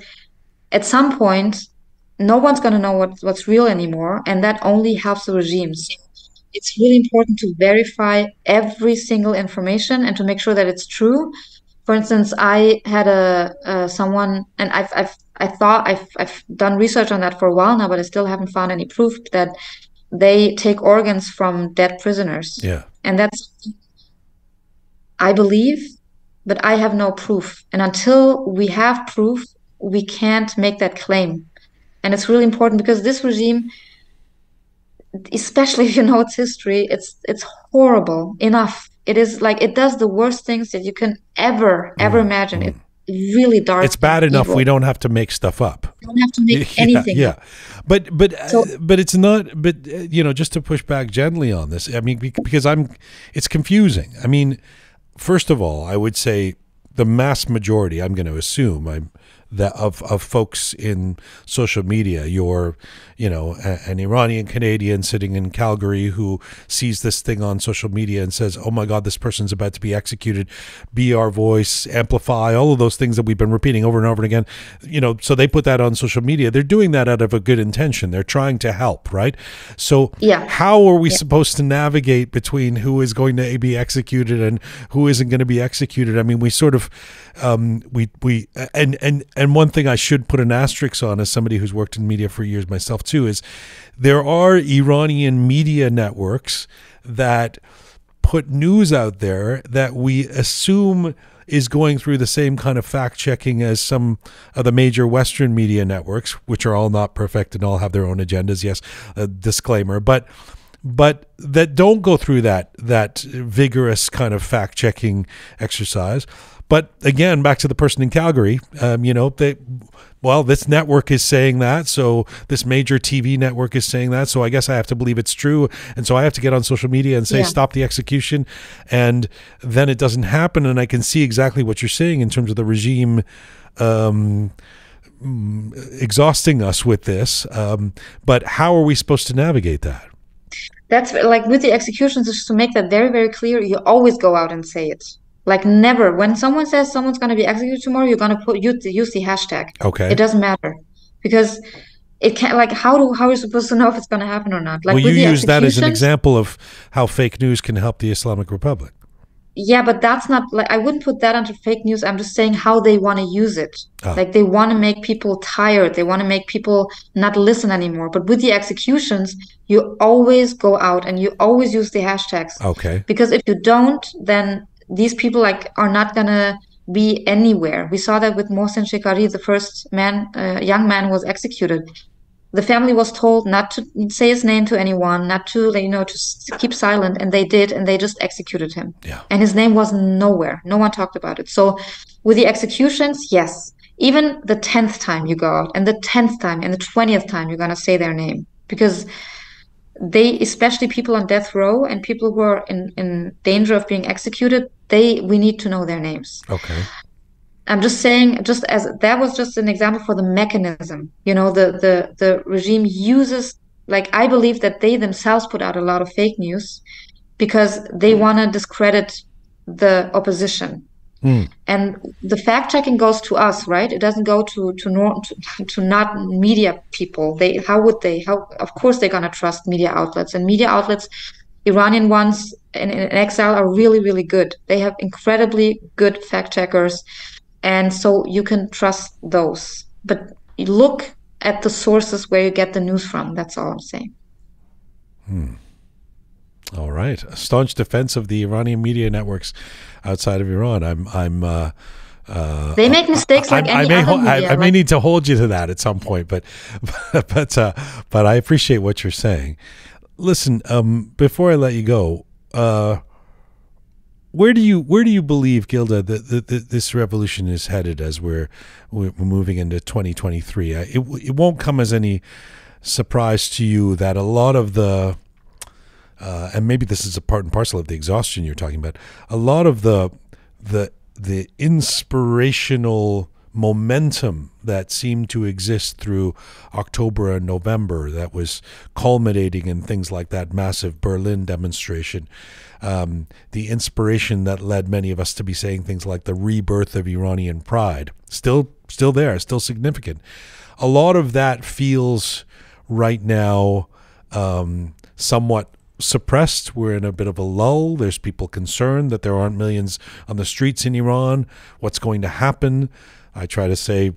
at some point, no one's going to know what, what's real anymore, and that only helps the regimes. It's really important to verify every single information and to make sure that it's true. For instance, I had a uh, someone, and I've, I've I thought I've I've done research on that for a while now, but I still haven't found any proof that they take organs from dead prisoners. Yeah. And that's, I believe, but I have no proof. And until we have proof, we can't make that claim. And it's really important, because this regime, especially if you know its history, it's it's horrible enough. It is like, it does the worst things that you can ever, ever mm. imagine. Mm. It's really dark. It's bad enough evil. We don't have to make stuff up. We don't have to make yeah, anything yeah. up. But but so, uh, but it's not. But uh, you know, just to push back gently on this, I mean, because I'm, it's confusing. I mean, first of all, I would say the mass majority, I'm going to assume, I'm that of of folks in social media. You're, you know, a, an Iranian Canadian sitting in Calgary who sees this thing on social media and says, "Oh my God, this person's about to be executed." Be our voice, amplify all of those things that we've been repeating over and over and again. You know, so they put that on social media. They're doing that out of a good intention. They're trying to help, right? So, yeah. how are we yeah. supposed to navigate between who is going to be executed and who isn't going to be executed? I mean, we sort of, um, we we and and. And one thing I should put an asterisk on, as somebody who's worked in media for years myself too, is there are Iranian media networks that put news out there that we assume is going through the same kind of fact-checking as some of the major Western media networks, which are all not perfect and all have their own agendas. Yes, a disclaimer. But but that don't go through that that vigorous kind of fact-checking exercise. But again, back to the person in Calgary, um, you know, they, well, this network is saying that, so this major T V network is saying that, so I guess I have to believe it's true, and so I have to get on social media and say, yeah. stop the execution, and then it doesn't happen, and I can see exactly what you're saying in terms of the regime um, exhausting us with this, um, but how are we supposed to navigate that? That's, like, with the executions, just to make that very, very clear, you always go out and say it. Like, never. When someone says someone's going to be executed tomorrow, you're going to put you use the hashtag. Okay. It doesn't matter, because it can't. Like, how do how are you supposed to know if it's going to happen or not? Like, well, you use that as an example of how fake news can help the Islamic Republic. Yeah, but that's not, like, I wouldn't put that under fake news. I'm just saying how they want to use it. Oh. Like, they want to make people tired. They want to make people not listen anymore. But with the executions, you always go out and you always use the hashtags. Okay. Because if you don't, then these people, like, are not gonna be anywhere. We saw that with Mohsen Shekari, the first man, uh, young man who was executed. The family was told not to say his name to anyone, not to, you know, to keep silent, and they did, and they just executed him. Yeah. And his name was nowhere. No one talked about it. So with the executions, yes, even the tenth time you go out, and the tenth time, and the twentieth time, you're going to say their name. Because they, especially people on death row and people who are in, in danger of being executed, they we need to know their names. Okay. I'm just saying, just as that was just an example for the mechanism, you know, the, the, the regime uses, like, I believe that they themselves put out a lot of fake news because they want to discredit the opposition. Mm. And the fact checking goes to us, right? It doesn't go to, to, nor, to, to not media people. They, how would they, how, of course they're going to trust media outlets, and media outlets, Iranian ones in, in exile are really, really good. They have incredibly good fact checkers. And so you can trust those, but look at the sources where you get the news from. That's all I'm saying. Hmm. All right. A staunch defense of the Iranian media networks outside of Iran. I'm, I'm, uh, uh, they make mistakes. I, I, like I, any I may, other media, I, I like, may need to hold you to that at some point, but, but, but, uh, but I appreciate what you're saying. Listen, um, before I let you go, uh, Where do you where do you believe, Gilda, that, that, that this revolution is headed as we're we're moving into twenty twenty-three? It it won't come as any surprise to you that a lot of the uh, and maybe this is a part and parcel of the exhaustion you're talking about. A lot of the the the inspirational momentum that seemed to exist through October and November, that was culminating in things like that massive Berlin demonstration, um, the inspiration that led many of us to be saying things like the rebirth of Iranian pride, still still there, still significant. A lot of that feels right now um, somewhat suppressed. We're in a bit of a lull. There's people concerned that there aren't millions on the streets in Iran. What's going to happen? I try to say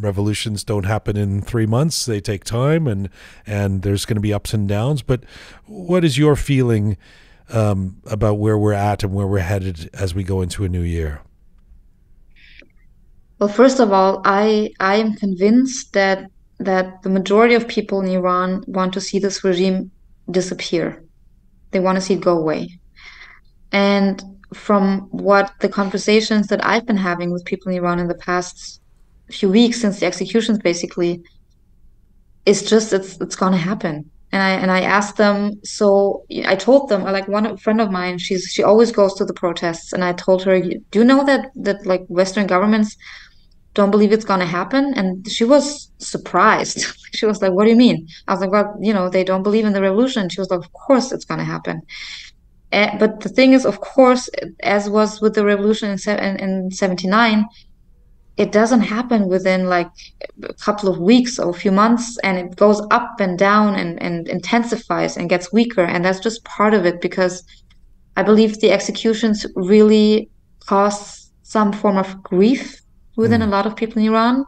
revolutions don't happen in three months. They take time, and and there's going to be ups and downs. But what is your feeling um, about where we're at and where we're headed as we go into a new year? Well, first of all, I I am convinced that that the majority of people in Iran want to see this regime disappear. They want to see it go away. And from what the conversations that I've been having with people in Iran in the past few weeks since the executions, basically, it's just it's it's going to happen. And I and I asked them. So I told them, like, one friend of mine, she's she always goes to the protests, and I told her, do you know that that like Western governments don't believe it's going to happen? And she was surprised. She was like, what do you mean? I was like, well, you know, they don't believe in the revolution. She was like, of course it's going to happen. Uh, but the thing is, of course, as was with the revolution in, in, in seventy-nine, it doesn't happen within like a couple of weeks or a few months, and it goes up and down and, and intensifies and gets weaker. And that's just part of it, because I believe the executions really caused some form of grief within mm. a lot of people in Iran,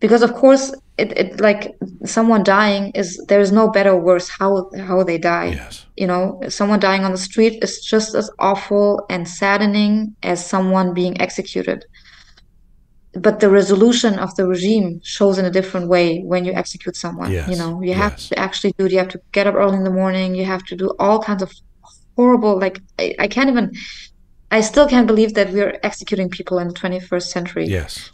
because of course it, it like someone dying is, there is no better or worse how how they die. Yes. You know, someone dying on the street is just as awful and saddening as someone being executed, but the resolution of the regime shows in a different way when you execute someone. Yes. You know, you have yes. to actually do it. You have to get up early in the morning, you have to do all kinds of horrible, like I, I can't even I still can't believe that we're executing people in the twenty-first century. Yes.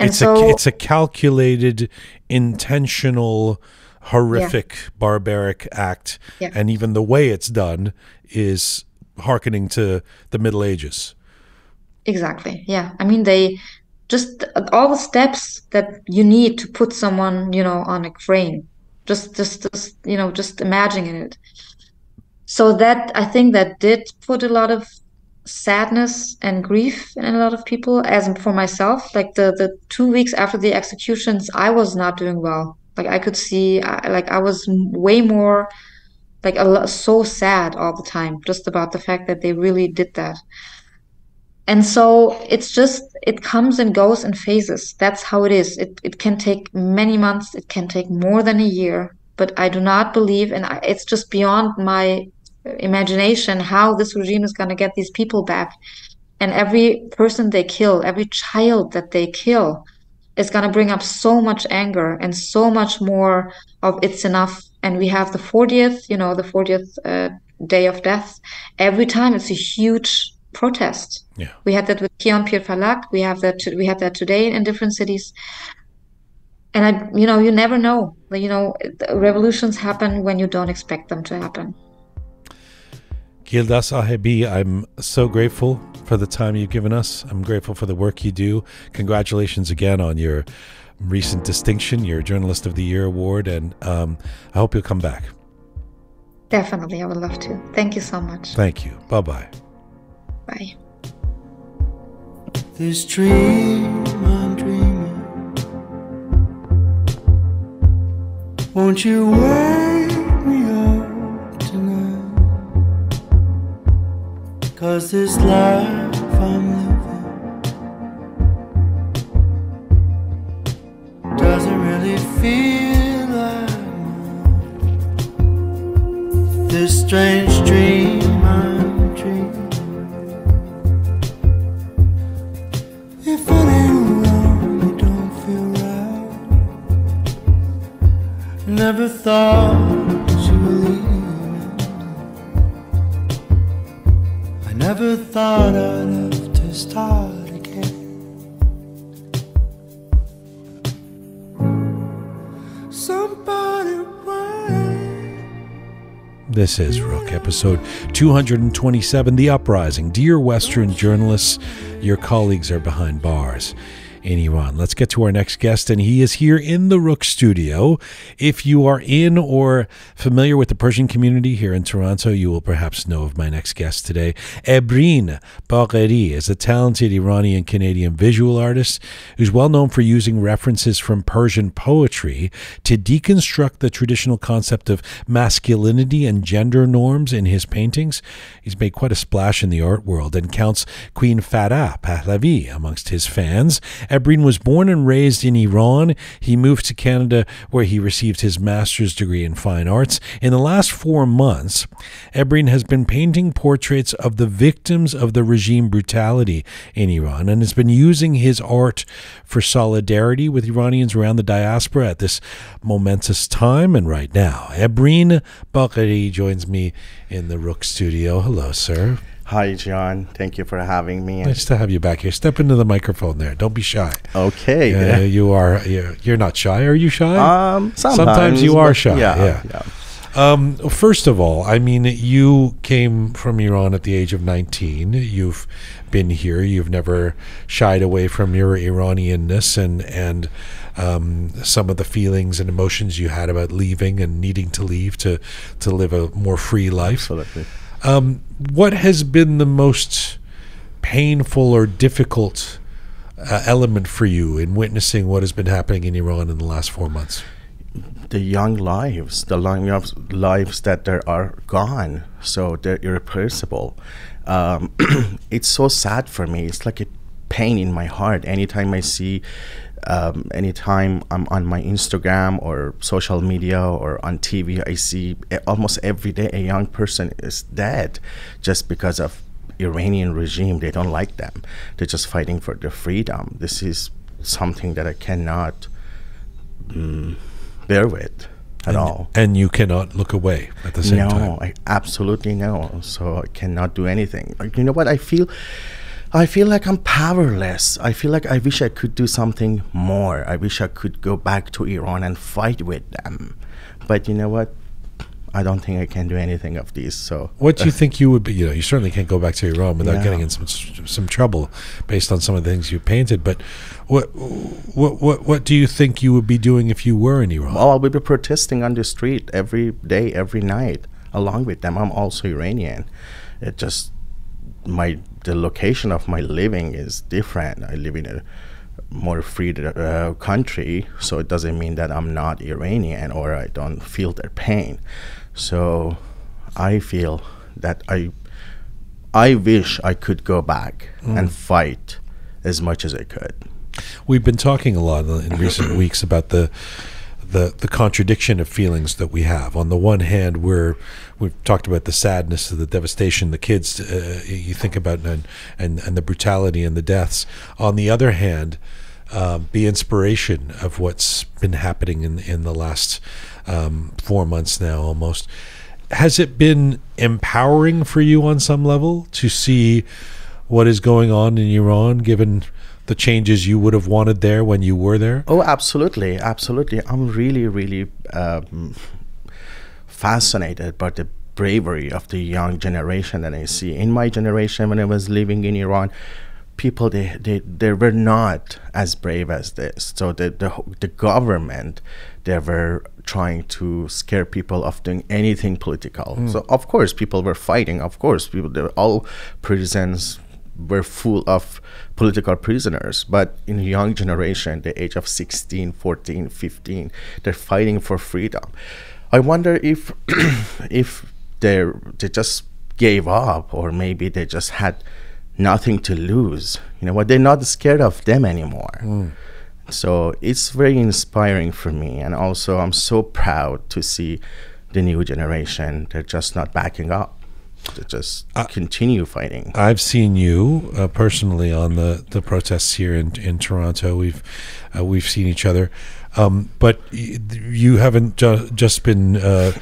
And it's, so, a, it's a calculated, intentional, horrific, yeah. barbaric act. Yeah. And even the way it's done is hearkening to the Middle Ages. Exactly. Yeah. I mean, they just, all the steps that you need to put someone, you know, on a crane, just, just, just you know, just imagining it. So that, I think that did put a lot of sadness and grief in a lot of people. As for myself, like the the two weeks after the executions, I was not doing well. Like I could see, I, like I was way more, like a lot, so sad all the time, just about the fact that they really did that. And so it's just, it comes and goes in phases. That's how it is. It it can take many months. It can take more than a year. But I do not believe, and I, it's just beyond my imagination how this regime is going to get these people back. And every person they kill, every child that they kill, is going to bring up so much anger and so much more of it's enough. And we have the fortieth, you know, the fortieth uh, day of death. Every time it's a huge protest. Yeah. We had that with Kian Pir Falak. We have that. We have that today in different cities. And I, you know, you never know. You know, revolutions happen when you don't expect them to happen. Gilda Sahebi, I'm so grateful for the time you've given us. I'm grateful for the work you do. Congratulations again on your recent distinction, your Journalist of the Year award, and um, I hope you'll come back. Definitely, I would love to. Thank you so much. Thank you. Bye-bye. Bye. This dream I'm dreaming, won't you wake me up? 'Cause this life I'm living doesn't really feel like mine. This strange dream I'm dreaming, if it ain't wrong, you don't feel right. Never thought you would leave. Never thought I'd have to start again. Somebody wait. This is Roqe, episode two hundred twenty-seven, The Uprising. Dear Western journalists, your colleagues are behind bars in Iran. Let's get to our next guest, and he is here in the Roqe studio. If you are in or familiar with the Persian community here in Toronto, you will perhaps know of my next guest today. Ebrin Bagheri is a talented Iranian-Canadian visual artist who's well known for using references from Persian poetry to deconstruct the traditional concept of masculinity and gender norms in his paintings. He's made quite a splash in the art world and counts Queen Farah Pahlavi amongst his fans. Ebrin was born and raised in Iran. He moved to Canada, where he received his master's degree in fine arts. In the last four months, Ebrin has been painting portraits of the victims of the regime brutality in Iran and has been using his art for solidarity with Iranians around the diaspora at this momentous time and right now. Ebrin Bagheri joins me in the Roqe studio. Hello, sir. Hi, John. Thank you for having me. Nice to have you back here. Step into the microphone there. Don't be shy. Okay. Uh, yeah. You are. You're, you're not shy. Are you shy? Um, sometimes, sometimes you are shy. Yeah. yeah. yeah. Um, first of all, I mean, you came from Iran at the age of nineteen. You've been here. You've never shied away from your Iranianness and and um, some of the feelings and emotions you had about leaving and needing to leave to to live a more free life. Absolutely. Um, what has been the most painful or difficult uh, element for you in witnessing what has been happening in Iran in the last four months? The young lives, the long lives that there are gone, so they're irreplaceable. Um, it's so sad for me. It's like a pain in my heart. Anytime I see, um, anytime I'm on my Instagram or social media or on T V, I see almost every day a young person is dead just because of Iranian regime. They don't like them. They're just fighting for their freedom. This is something that I cannot mm, bear with at and, all. And you cannot look away at the same no, time. No, I absolutely no. So I cannot do anything. You know what I feel? I feel like I'm powerless. I feel like I wish I could do something more. I wish I could go back to Iran and fight with them. But you know what? I don't think I can do anything of these. So what do you think you would be? You know, you certainly can't go back to Iran without yeah. getting in some some trouble based on some of the things you painted. But what what what what do you think you would be doing if you were in Iran? Well, I would be protesting on the street every day, every night, along with them. I'm also Iranian. It just my the location of my living is different. I live in a more free uh, country, so it doesn't mean that I'm not Iranian or I don't feel their pain. So I feel that I I wish I could go back mm. and fight as much as I could. We've been talking a lot in recent weeks about the The, the contradiction of feelings that we have. On the one hand, we're, we've talked about the sadness of the devastation, the kids uh, you think about and, and, and the brutality and the deaths. On the other hand, um, be inspiration of what's been happening in, in the last um, four months now almost. Has it been empowering for you on some level to see what is going on in Iran, given the changes you would have wanted there when you were there? Oh, absolutely. Absolutely. I'm really, really um, fascinated by the bravery of the young generation that I see. In my generation, when I was living in Iran, people, they, they, they were not as brave as this. So the, the, the government, they were trying to scare people of doing anything political. Mm. So of course, people were fighting. Of course, people, they were all prisons were full of political prisoners, but in the young generation, the age of sixteen, fourteen, fifteen, they're fighting for freedom. I wonder if if they they just gave up, or maybe they just had nothing to lose. You know what? They're not scared of them anymore. Mm. So it's very inspiring for me, and also I'm so proud to see the new generation. They're just not backing up. To just uh, continue fighting. I've seen you uh, personally on the the protests here in in Toronto. We've uh, we've seen each other, um, but you haven't ju just been uh,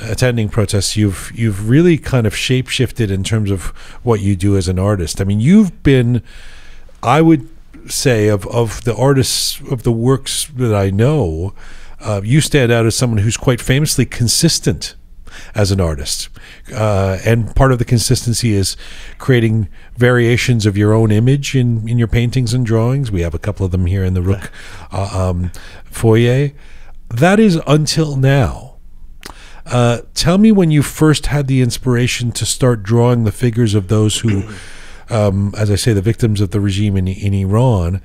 attending protests. You've you've really kind of shape-shifted in terms of what you do as an artist. I mean, you've been, I would say, of of the artists of the works that I know, uh, you stand out as someone who's quite famously consistent as an artist, uh, and part of the consistency is creating variations of your own image in, in your paintings and drawings. We have a couple of them here in the Roqe uh, um, foyer. That is until now. Uh, tell me when you first had the inspiration to start drawing the figures of those who, um, as I say, the victims of the regime in, in Iran,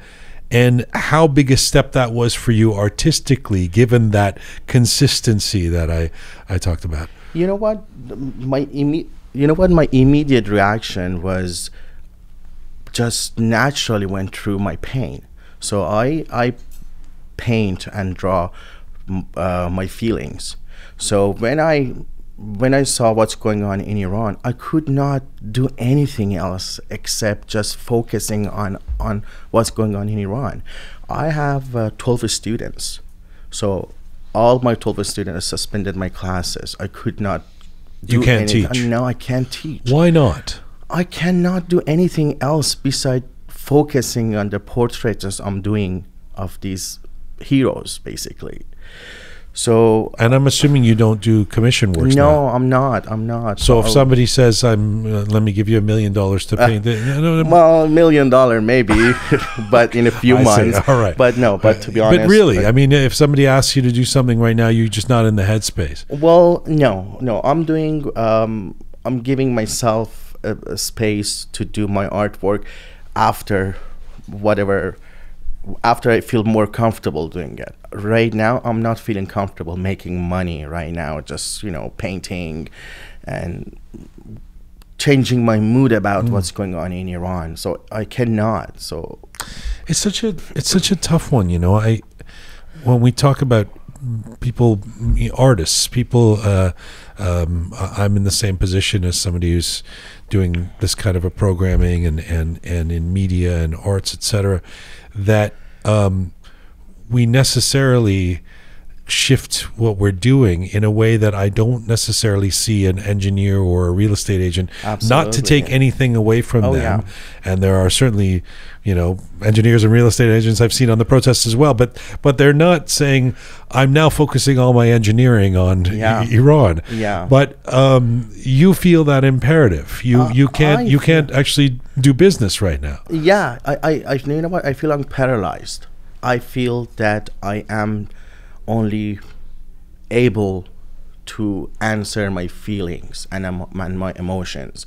and how big a step that was for you artistically, given that consistency that I, I talked about. You know what, my imme you know what my immediate reaction was just naturally went through my pain. So I I paint and draw uh, my feelings. So when I when I saw what's going on in Iran, I could not do anything else except just focusing on on what's going on in Iran. I have uh, twelve students, so all my twelve students suspended my classes. I could not do anything. You can't teach? No, I can't teach. Why not? I cannot do anything else besides focusing on the portraits I'm doing of these heroes, basically. So, and I'm assuming you don't do commission work. No, now. I'm not. I'm not. So, so if somebody says, "I'm, uh, let me give you a million dollars to paint," uh, no, no, no. Well, a million dollar maybe, but in a few I months. See. All right. But no, but to be honest. But really, but, I mean, if somebody asks you to do something right now, you're just not in the headspace. Well, no, no. I'm doing. Um, I'm giving myself a, a space to do my artwork after whatever. After I feel more comfortable doing it. Right now, I'm not feeling comfortable making money right now, just, you know, painting and changing my mood about mm. what's going on in Iran. So I cannot. So it's such a it's such a tough one, you know. I when we talk about people, artists, people, uh, um, I'm in the same position as somebody who's doing this kind of a programming and, and, and in media and arts, et cetera, that um, we necessarily shift what we're doing in a way that I don't necessarily see an engineer or a real estate agent. Absolutely. Not to take anything away from oh, them. Yeah. And there are certainly, you know, engineers and real estate agents I've seen on the protests as well, but but they're not saying, I'm now focusing all my engineering on yeah. Iran. Yeah. But um, you feel that imperative. You uh, you can't I, you can't actually do business right now. Yeah, I, I, I you know what, I feel I'm paralyzed. I feel that I am only able to answer my feelings and, um, and my emotions.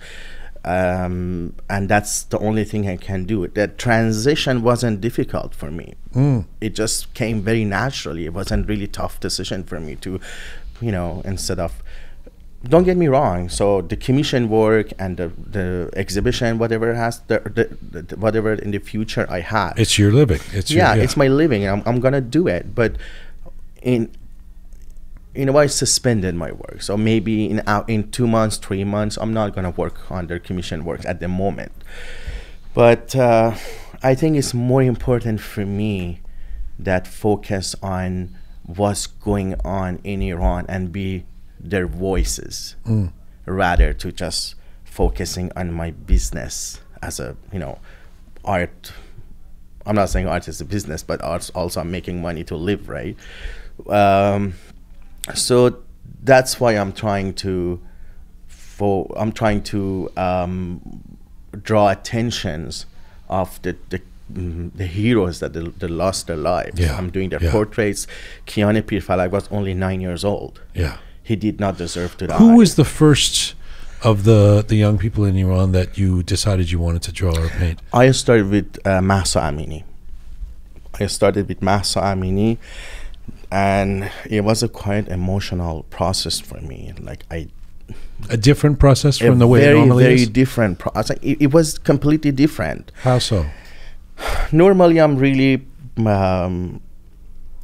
Um, and that's the only thing I can do. That transition wasn't difficult for me. Mm. It just came very naturally. It wasn't really tough decision for me to, you know, instead of, don't get me wrong. So the commission work and the, the exhibition, whatever has, the, the, the, whatever in the future I have. It's your living. It's yeah, your, yeah. It's my living. I'm, I'm gonna do it. But in you know I suspended my work, so maybe in out in two months, three months I'm not going to work on their commission works at the moment, but uh, I think it's more important for me that focus on what's going on in Iran and be their voices, mm. rather to just focusing on my business as a, you know, art. I'm not saying art is a business, but art's also I'm making money to live, right? Um, so that's why I'm trying to, for I'm trying to um, draw attentions of the, the the heroes that they, they lost their lives. Yeah. I'm doing their yeah. portraits. Kiani Pirfalak was only nine years old. Yeah, he did not deserve to die. Who was the first of the the young people in Iran that you decided you wanted to draw or paint? I started with uh, Mahsa Amini. I started with Mahsa Amini, and it was a quite emotional process for me. Like I. A different process from the way it normally is? A very, very different process. It, it was completely different. How so? Normally, I'm really, um,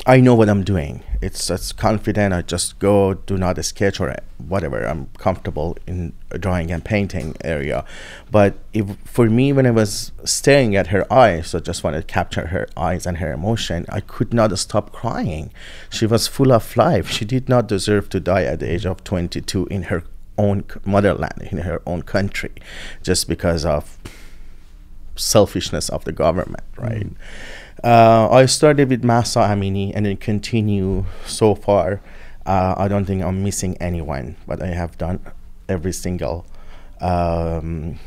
I know what I'm doing. It's, it's confident. I just go, do not a sketch or whatever. I'm comfortable in drawing and painting area. But if, for me, when I was staring at her eyes, so just wanted to capture her eyes and her emotion, I could not stop crying. She was full of life. She did not deserve to die at the age of twenty-two in her own motherland, in her own country, just because of selfishness of the government, right? Mm-hmm. uh, I started with Mahsa Amini and then continue so far. uh, I don't think I'm missing anyone, but I have done every single um,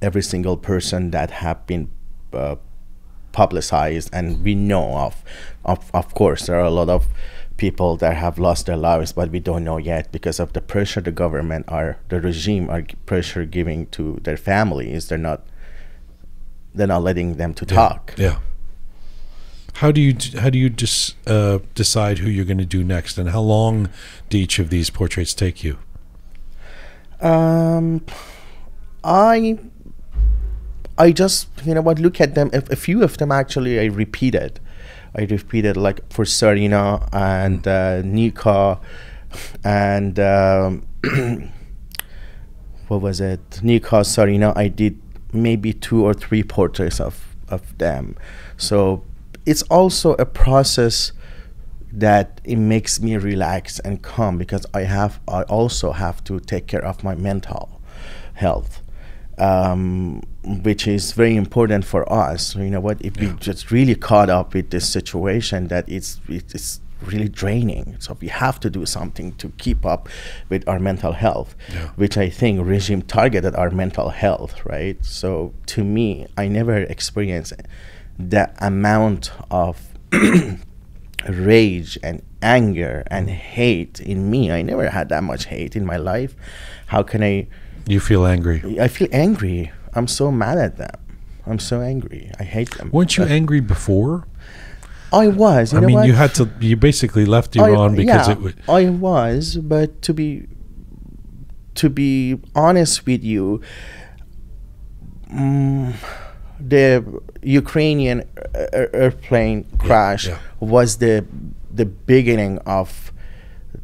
every single person that have been uh, publicized and we know of. of of course there are a lot of people that have lost their lives, but we don't know yet because of the pressure the government or the regime are pressure giving to their families. They're not they're not letting them to yeah. talk. Yeah. How do you how do you just uh, decide who you're going to do next, and how long do each of these portraits take you? Um, I I just you know what look at them. A, a few of them actually I repeated. I repeated like for Sarina and uh, Nika and um, what was it? Nika, Sarina, I did maybe two or three portraits of, of them. So it's also a process that it makes me relax and calm because I have I also have to take care of my mental health. Um, which is very important for us. You know what? If yeah. we just really caught up with this situation, that it's it's really draining. So we have to do something to keep up with our mental health, yeah. which I think regime targeted our mental health, right? So to me, I never experienced the amount of rage and anger and hate in me. I never had that much hate in my life. How can I? You feel angry. I feel angry. I'm so mad at them. I'm so angry. I hate them. Weren't you but angry before? I was. You I know mean, what? you had to. You basically left Iran I, because yeah, it would. I was, but to be, to be honest with you, um, the Ukrainian er airplane crash yeah, yeah. was the the beginning of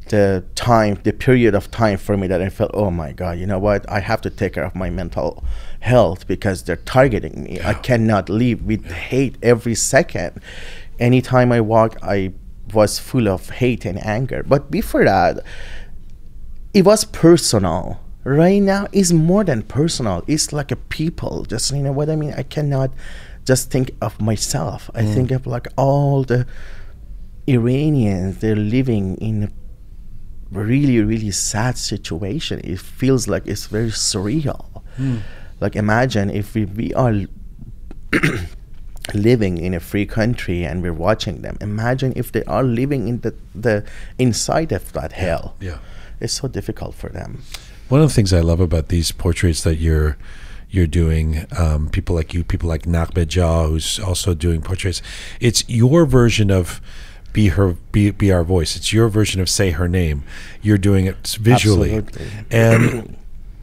the time, the period of time for me that I felt, oh my God, you know what? I have to take care of my mental health because they're targeting me. Yeah. I cannot live with yeah. hate every second. Anytime I walk, I was full of hate and anger. But before that, it was personal. Right now, it's more than personal. It's like a people, just, you know what I mean? I cannot just think of myself. Mm. I think of like all the Iranians, they're living in a really, really sad situation. It feels like it's very surreal. Mm. Like imagine if we, we are living in a free country and we're watching them. Imagine if they are living in the, the inside of that hell. Yeah. It's so difficult for them. One of the things I love about these portraits that you're you're doing, um, people like you, people like Naqbe Jah, who's also doing portraits, it's your version of Be her, be be our voice. It's your version of Say Her Name. You're doing it visually, absolutely. And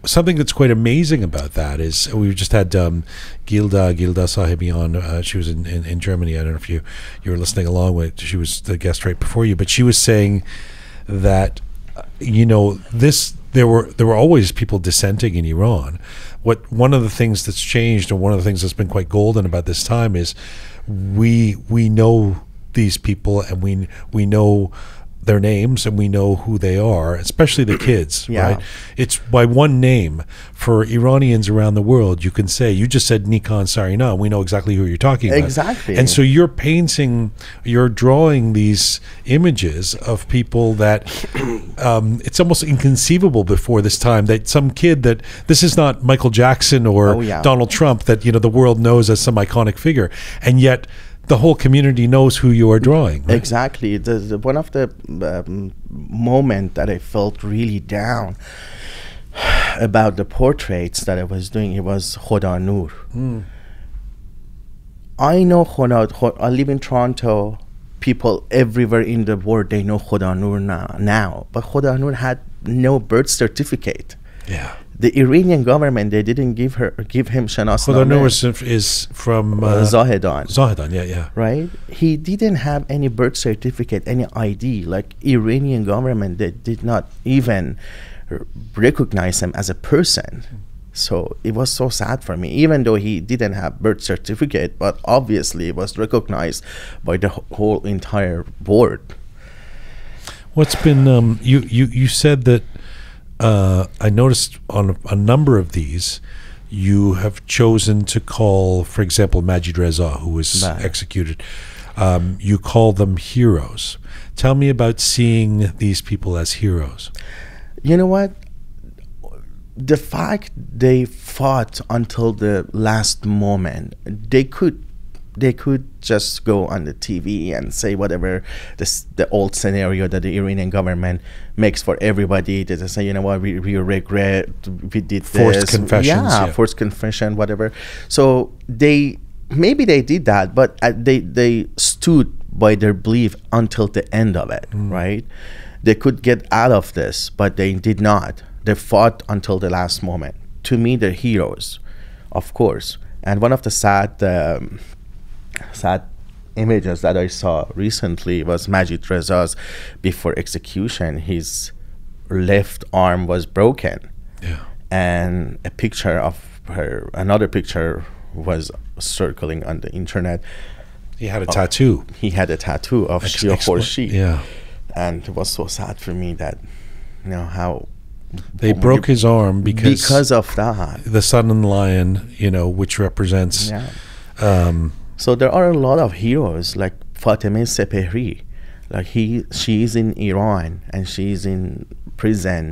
something that's quite amazing about that is we just had um, Gilda Gilda Sahebi on. Uh, she was in, in in Germany. I don't know if you you were listening along with. She was the guest right before you, but she was saying that you know this there were there were always people dissenting in Iran. What one of the things that's changed, and one of the things that's been quite golden about this time, is we we know these people, and we we know their names, and we know who they are, especially the kids. Yeah. Right? It's by one name for Iranians around the world. You can say, you just said Nika and Sarina, we know exactly who you're talking about. Exactly. And so you're painting, you're drawing these images of people that um, it's almost inconceivable before this time that some kid that this is not Michael Jackson or oh, yeah. Donald Trump that you know the world knows as some iconic figure, and yet the whole community knows who you are drawing. Right? Exactly. The, the, one of the um, moment that I felt really down about the portraits that I was doing, it was Khodanur. Mm. I know Khodanur. I live in Toronto. People everywhere in the world, they know Khodanur now, now. But Khodanur had no birth certificate. Yeah. The Iranian government, they didn't give her, give him Shanasnameh. Khodanur is from uh, Zahedan. Zahedan, yeah, yeah. Right? He didn't have any birth certificate, any I D. Like, Iranian government, they did not even recognize him as a person. So it was so sad for me, even though he didn't have birth certificate, but obviously it was recognized by the whole entire board. What's been, um, you, you, you said that, Uh, I noticed on a, a number of these, you have chosen to call, for example, Majid Reza, who was nah. executed. Um, you call them heroes. Tell me about seeing these people as heroes. You know what? The fact they fought until the last moment, they could They could just go on the T V and say whatever this, the old scenario that the Iranian government makes for everybody. They just say, you know what, we, we regret, we did this. Forced confessions. Yeah, yeah, forced confession, whatever. So they, maybe they did that, but uh, they, they stood by their belief until the end of it, mm. right? They could get out of this, but they did not. They fought until the last moment. To me, they're heroes, of course. And one of the sad... Um, sad images that I saw recently was Majid Reza's before execution. His left arm was broken, yeah. and a picture of her, another picture was circling on the internet. He had a of, tattoo. He had a tattoo of Ex Shia Khorshi. Yeah, and it was so sad for me that, you know, how they broke his arm because because of that. The sun and lion, you know, which represents. Yeah. Um, So there are a lot of heroes like Fatemeh Sepehri. Like he, she is in Iran and she is in prison,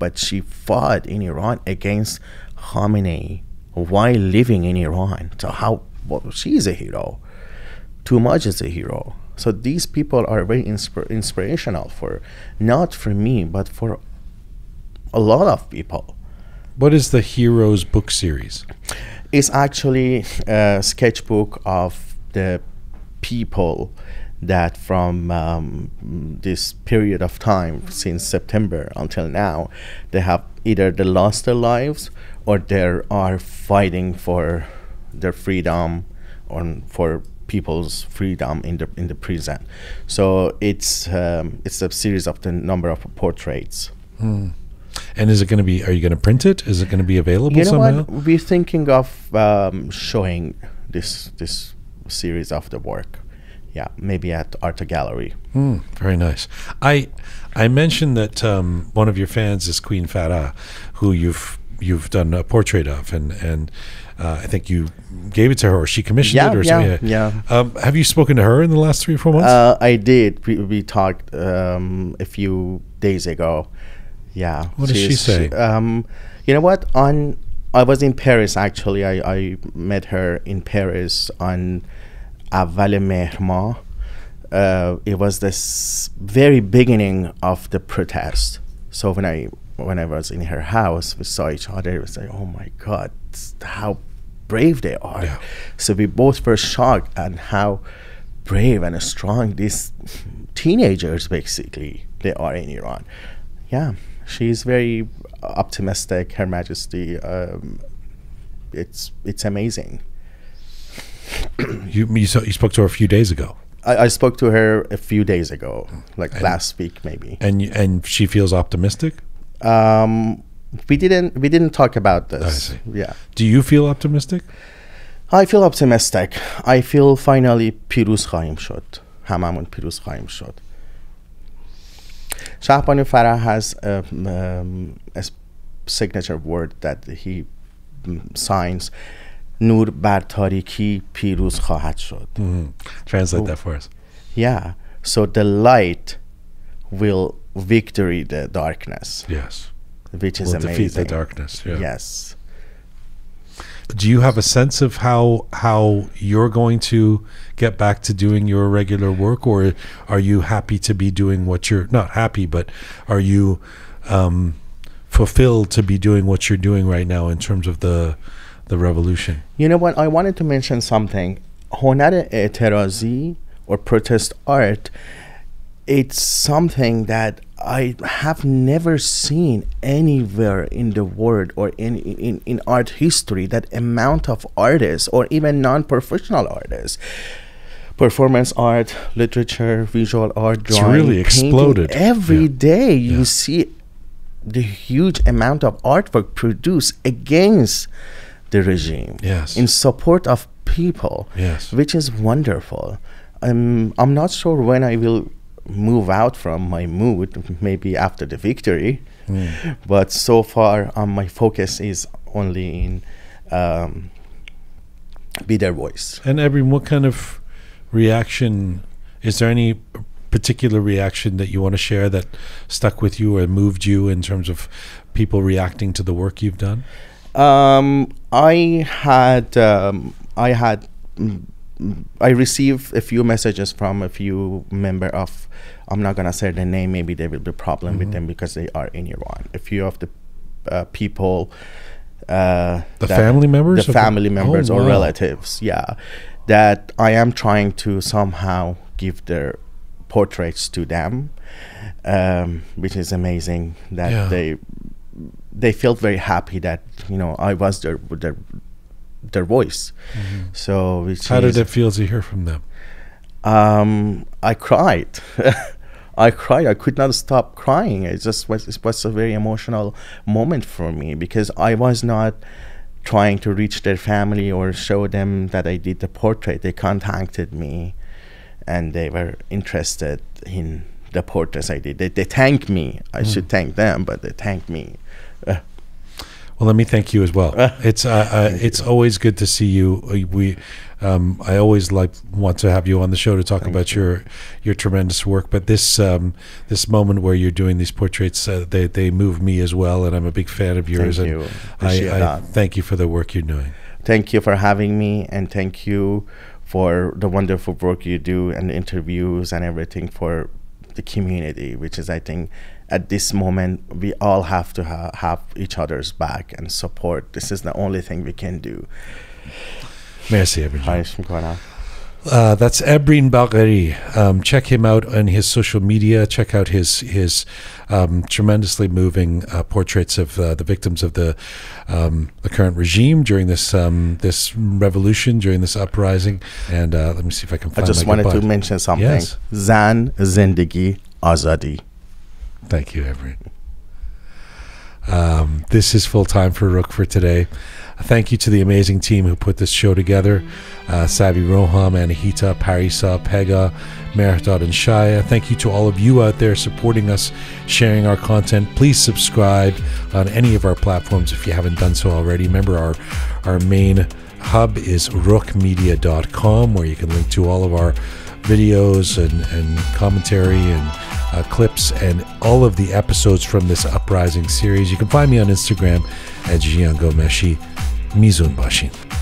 but she fought in Iran against Khamenei while living in Iran. So how, well, she is a hero. Toumaj is a hero. So these people are very insp inspirational for, not for me, but for a lot of people. What is the Heroes book series? It's actually a sketchbook of the people that from um, this period of time, since September until now, they have either they lost their lives or they are fighting for their freedom or for people's freedom in the, in the prison. So it's, um, it's a series of the number of portraits. Mm. And is it going to be, are you going to print it? Is it going to be available you know somehow? What? We're thinking of um, showing this this series of the work. Yeah, maybe at Art Gallery. Mm, very nice. I I mentioned that um, one of your fans is Queen Farah, who you've you've done a portrait of, and and uh, I think you gave it to her, or she commissioned yeah, it, or yeah, something. Yeah, yeah. Um, have you spoken to her in the last three or four months? Uh, I did. We, we talked um, a few days ago. Yeah. What does she say? She, um, you know what? On I was in Paris actually. I, I met her in Paris on Aval Mehrma. Uh, it was this very beginning of the protest. So when I when I was in her house, we saw each other. It was like, oh my God, how brave they are! Yeah. So we both were shocked at how brave and strong these teenagers basically they are in Iran. Yeah. She's very optimistic, Her Majesty. Um, it's it's amazing. you you, so, you spoke to her a few days ago. I, I spoke to her a few days ago, like and, last week maybe. And and she feels optimistic? Um, we didn't we didn't talk about this. Yeah. Do you feel optimistic? I feel optimistic. I feel finally پیروز خواهیم شد. هممون پیروز خواهیم شد. Shahbanu Farah has a, um, a signature word that he signs. Nur bar tariki piruz khahat shod. Translate that for us. Yeah. So the light will victory the darkness. Yes. Which is will amazing. Defeat the darkness. Yeah. Yes. Do you have a sense of how how you're going to get back to doing your regular work, or are you happy to be doing what you're not happy, but are you um, fulfilled to be doing what you're doing right now in terms of the the revolution? You know what? I wanted to mention something. Honar e'terazi or protest art. It's something that I have never seen anywhere in the world or in, in, in art history, that amount of artists or even non-professional artists. Performance art, literature, visual art, drawing, it's really exploded. Every yeah. day you yeah. see the huge amount of artwork produced against the regime, yes. in support of people, yes. which is wonderful. Um, I'm not sure when I will move out from my mood, maybe after the victory, mm. but so far um, my focus is only in um, be their voice. And Ebrin, what kind of reaction, is there any particular reaction that you want to share that stuck with you or moved you in terms of people reacting to the work you've done? Um, I had um, I had I received a few messages from a few member of, I'm not gonna say the name, maybe there will be a problem mm-hmm. with them because they are in Iran. A few of the uh, people, uh, the family members, the family members oh, or wow. relatives, yeah, that I am trying to somehow give their portraits to them, um, which is amazing that yeah. they they felt very happy that, you know, I was their their. their voice. Mm-hmm. So it's how did it feel to hear from them? Um, I cried. I cried. I could not stop crying. It just was, it was a very emotional moment for me because I was not trying to reach their family or show them that I did the portrait. They contacted me and they were interested in the portraits I did. They, they thanked me. I mm. should thank them, but they thanked me. Uh, Well, let me thank you as well. It's uh, uh, it's always good to see you. We, um, I always like want to have you on the show to talk thank about you. your your tremendous work. But this um, this moment where you're doing these portraits, uh, they they move me as well, and I'm a big fan of yours. Thank and you. I, I thank you for the work you're doing. Thank you for having me, and thank you for the wonderful work you do and the interviews and everything for the community, which is, I think, at this moment, we all have to ha have each other's back and support. This is the only thing we can do. Merci, Ebrin. Uh, that's Ebrin Bagheri. Um, check him out on his social media. Check out his his um, tremendously moving uh, portraits of uh, the victims of the um, the current regime during this um, this revolution, during this uprising. And uh, let me see if I can find. I just my wanted goodbye. to mention something. Yes. Zan Zindagi Azadi. Thank you, Ebrin. Um, this is Full Time for Roqe for today. Thank you to the amazing team who put this show together. Uh, Sabi Roham, Anahita, Parisa, Pega, Mehrtad, and Shaya. Thank you to all of you out there supporting us, sharing our content. Please subscribe on any of our platforms if you haven't done so already. Remember, our, our main hub is roqe media dot com, where you can link to all of our videos and, and commentary and Uh, clips and all of the episodes from this uprising series. You can find me on Instagram at Jian Ghomeshi. Mizun Bashin.